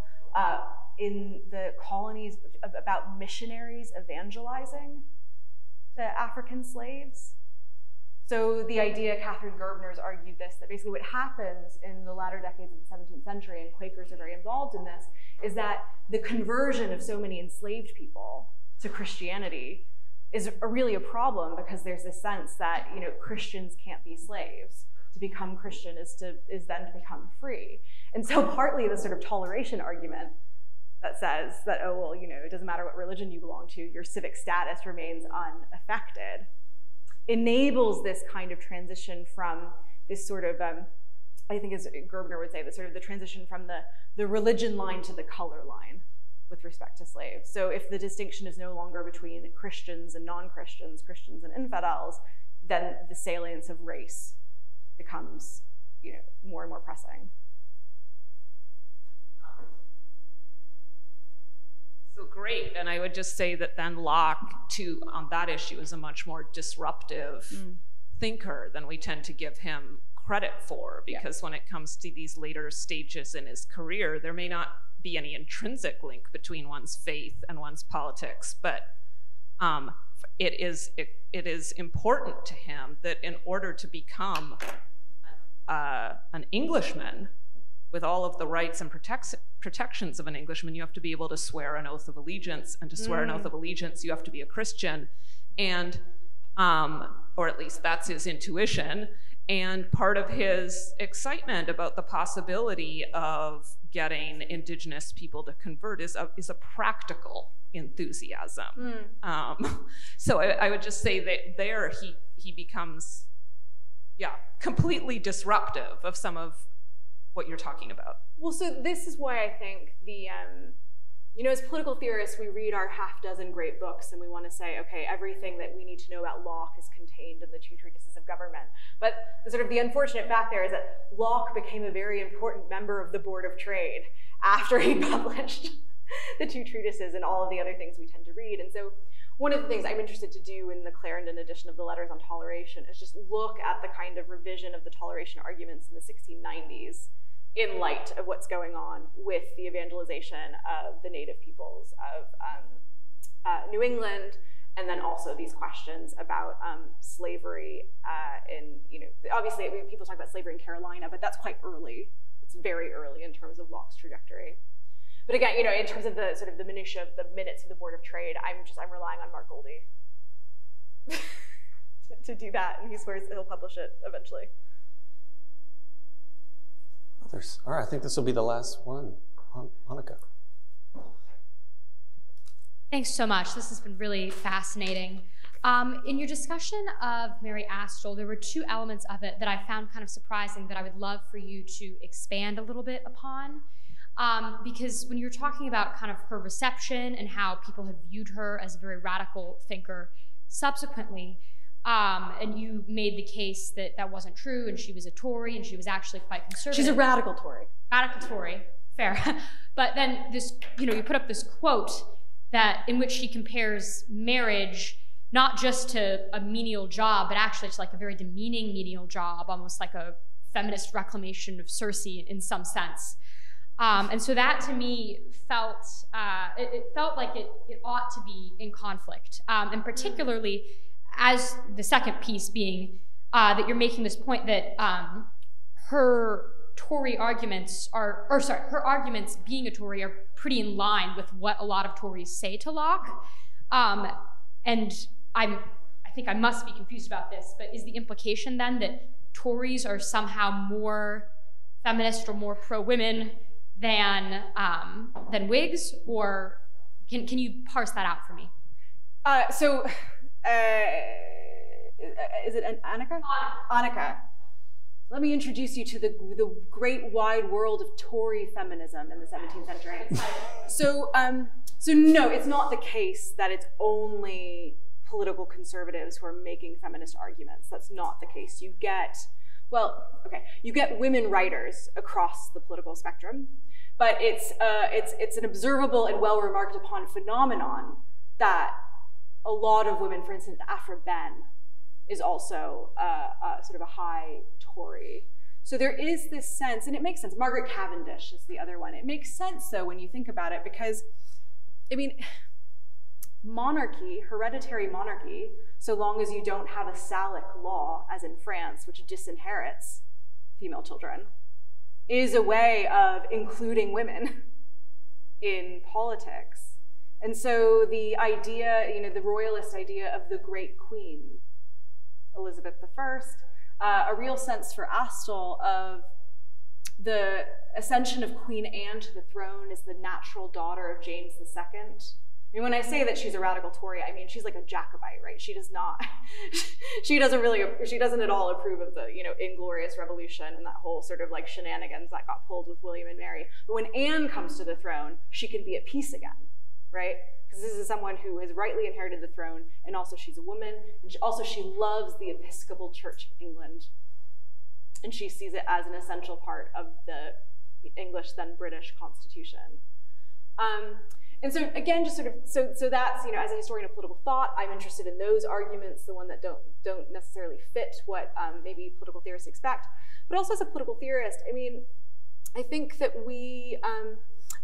in the colonies about missionaries evangelizing the African slaves. So the idea, Catherine Gerbner's argued this, that basically what happens in the latter decades of the 17th century, and Quakers are very involved in this, is that the conversion of so many enslaved people to Christianity is really a problem, because there's this sense that, you know, Christians can't be slaves. To become Christian is then to become free. And so partly the sort of toleration argument that says that, oh, well, you know, it doesn't matter what religion you belong to, your civic status remains unaffected, enables this kind of transition from this sort of I think, as Gerbner would say, the sort of the transition from the religion line to the color line with respect to slaves. So if the distinction is no longer between Christians and non-Christians, Christians and infidels, then the salience of race becomes, you know, more and more pressing. So great, and I would just say that then Locke, too, on that issue is a much more disruptive thinker than we tend to give him credit for, because when it comes to these later stages in his career, there may not be any intrinsic link between one's faith and one's politics, but it is important to him that in order to become an Englishman, with all of the rights and protections of an Englishman, you have to be able to swear an oath of allegiance, and to swear an oath of allegiance, you have to be a Christian, and, or at least that's his intuition, and part of his excitement about the possibility of getting indigenous people to convert is a practical enthusiasm. So I would just say that there he becomes, completely disruptive of some of what you're talking about. Well, so this is why I think the, you know, as political theorists, we read our half dozen great books and we want to say, okay, everything that we need to know about Locke is contained in the two treatises of government. But sort of the unfortunate fact there is that Locke became a very important member of the Board of Trade after he published the two treatises and all of the other things we tend to read. And so one of the things I'm interested to do in the Clarendon edition of the Letters on Toleration is just look at the kind of revision of the toleration arguments in the 1690s in light of what's going on with the evangelization of the native peoples of New England, and then also these questions about slavery in, you know, obviously people talk about slavery in Carolina, but that's quite early. It's very early in terms of Locke's trajectory. But again, you know, in terms of the sort of the minutiae of the minutes of the Board of Trade, I'm relying on Mark Goldie to do that, and he swears that he'll publish it eventually. Others. All right, I think this will be the last one. Hanukkah. Thanks so much. This has been really fascinating. In your discussion of Mary Astell, there were two elements of it that I found kind of surprising that I would love for you to expand a little bit upon. Because when you were talking about kind of her reception and how people had viewed her as a very radical thinker subsequently, and you made the case that that wasn't true and she was a Tory and she was actually quite conservative. She's a radical Tory. Radical Tory, fair. But then this, you know, you put up this quote that in which she compares marriage not just to a menial job, but actually to like a very demeaning menial job, almost like a feminist reclamation of Circe in some sense. And so that to me felt, it felt like it ought to be in conflict. And particularly as the second piece being that you're making this point that her Tory arguments are, or sorry, her arguments being a Tory are pretty in line with what a lot of Tories say to Locke. And I think I must be confused about this, but is the implication then that Tories are somehow more feminist or more pro-women than Whigs, or can you parse that out for me? Is it Annika? Annika. Let me introduce you to the great wide world of Tory feminism in the 17th century. So no, it's not the case that it's only political conservatives who are making feminist arguments. That's not the case. You get, well, okay, you get women writers across the political spectrum. But it's an observable and well remarked upon phenomenon that a lot of women, for instance, Afra Ben, is also sort of a high Tory. So there is this sense, and it makes sense. Margaret Cavendish is the other one. It makes sense, though, when you think about it, because, I mean, monarchy, hereditary monarchy, so long as you don't have a Salic law, as in France, which disinherits female children, is a way of including women in politics. And so the idea, you know, the royalist idea of the great queen, Elizabeth I, a real sense for Astell of the ascension of Queen Anne to the throne as the natural daughter of James II I mean, when I say that she's a radical Tory, I mean, she's like a Jacobite, right? She does not, she doesn't at all approve of the, you know, Inglorious Revolution and that whole sort of like shenanigans that got pulled with William and Mary. But when Anne comes to the throne, she can be at peace again, right? Because this is someone who has rightly inherited the throne, and also she's a woman, and she loves the Episcopal Church of England. And she sees it as an essential part of the English, then British constitution. And so again, just sort of, so that's, you know, as a historian of political thought, I'm interested in those arguments, the one that don't necessarily fit what maybe political theorists expect, but also as a political theorist, I mean, I think that we,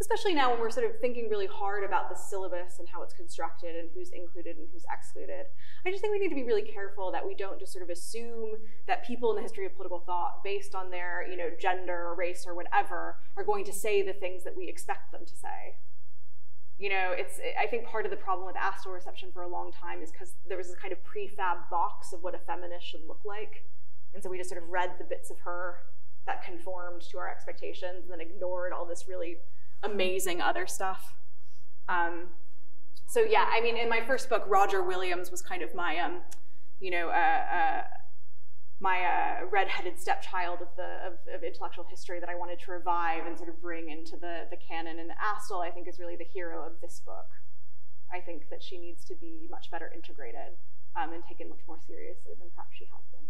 especially now when we're sort of thinking really hard about the syllabus and how it's constructed and who's included and who's excluded, I just think we need to be really careful that we don't just sort of assume that people in the history of political thought, based on their, you know, gender or race or whatever, are going to say the things that we expect them to say. You know, I think part of the problem with Astell reception for a long time is because there was this kind of prefab box of what a feminist should look like. And so we just sort of read the bits of her that conformed to our expectations and then ignored all this really amazing other stuff. So yeah, I mean, in my first book, Roger Williams was kind of my, you know, my redheaded stepchild of intellectual history that I wanted to revive and sort of bring into the canon. And Astell, I think, is really the hero of this book. I think that she needs to be much better integrated and taken much more seriously than perhaps she has been.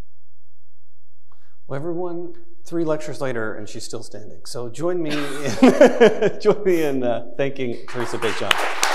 Well, everyone, 3 lectures later, and she's still standing. So join me in thanking Teresa Bejan.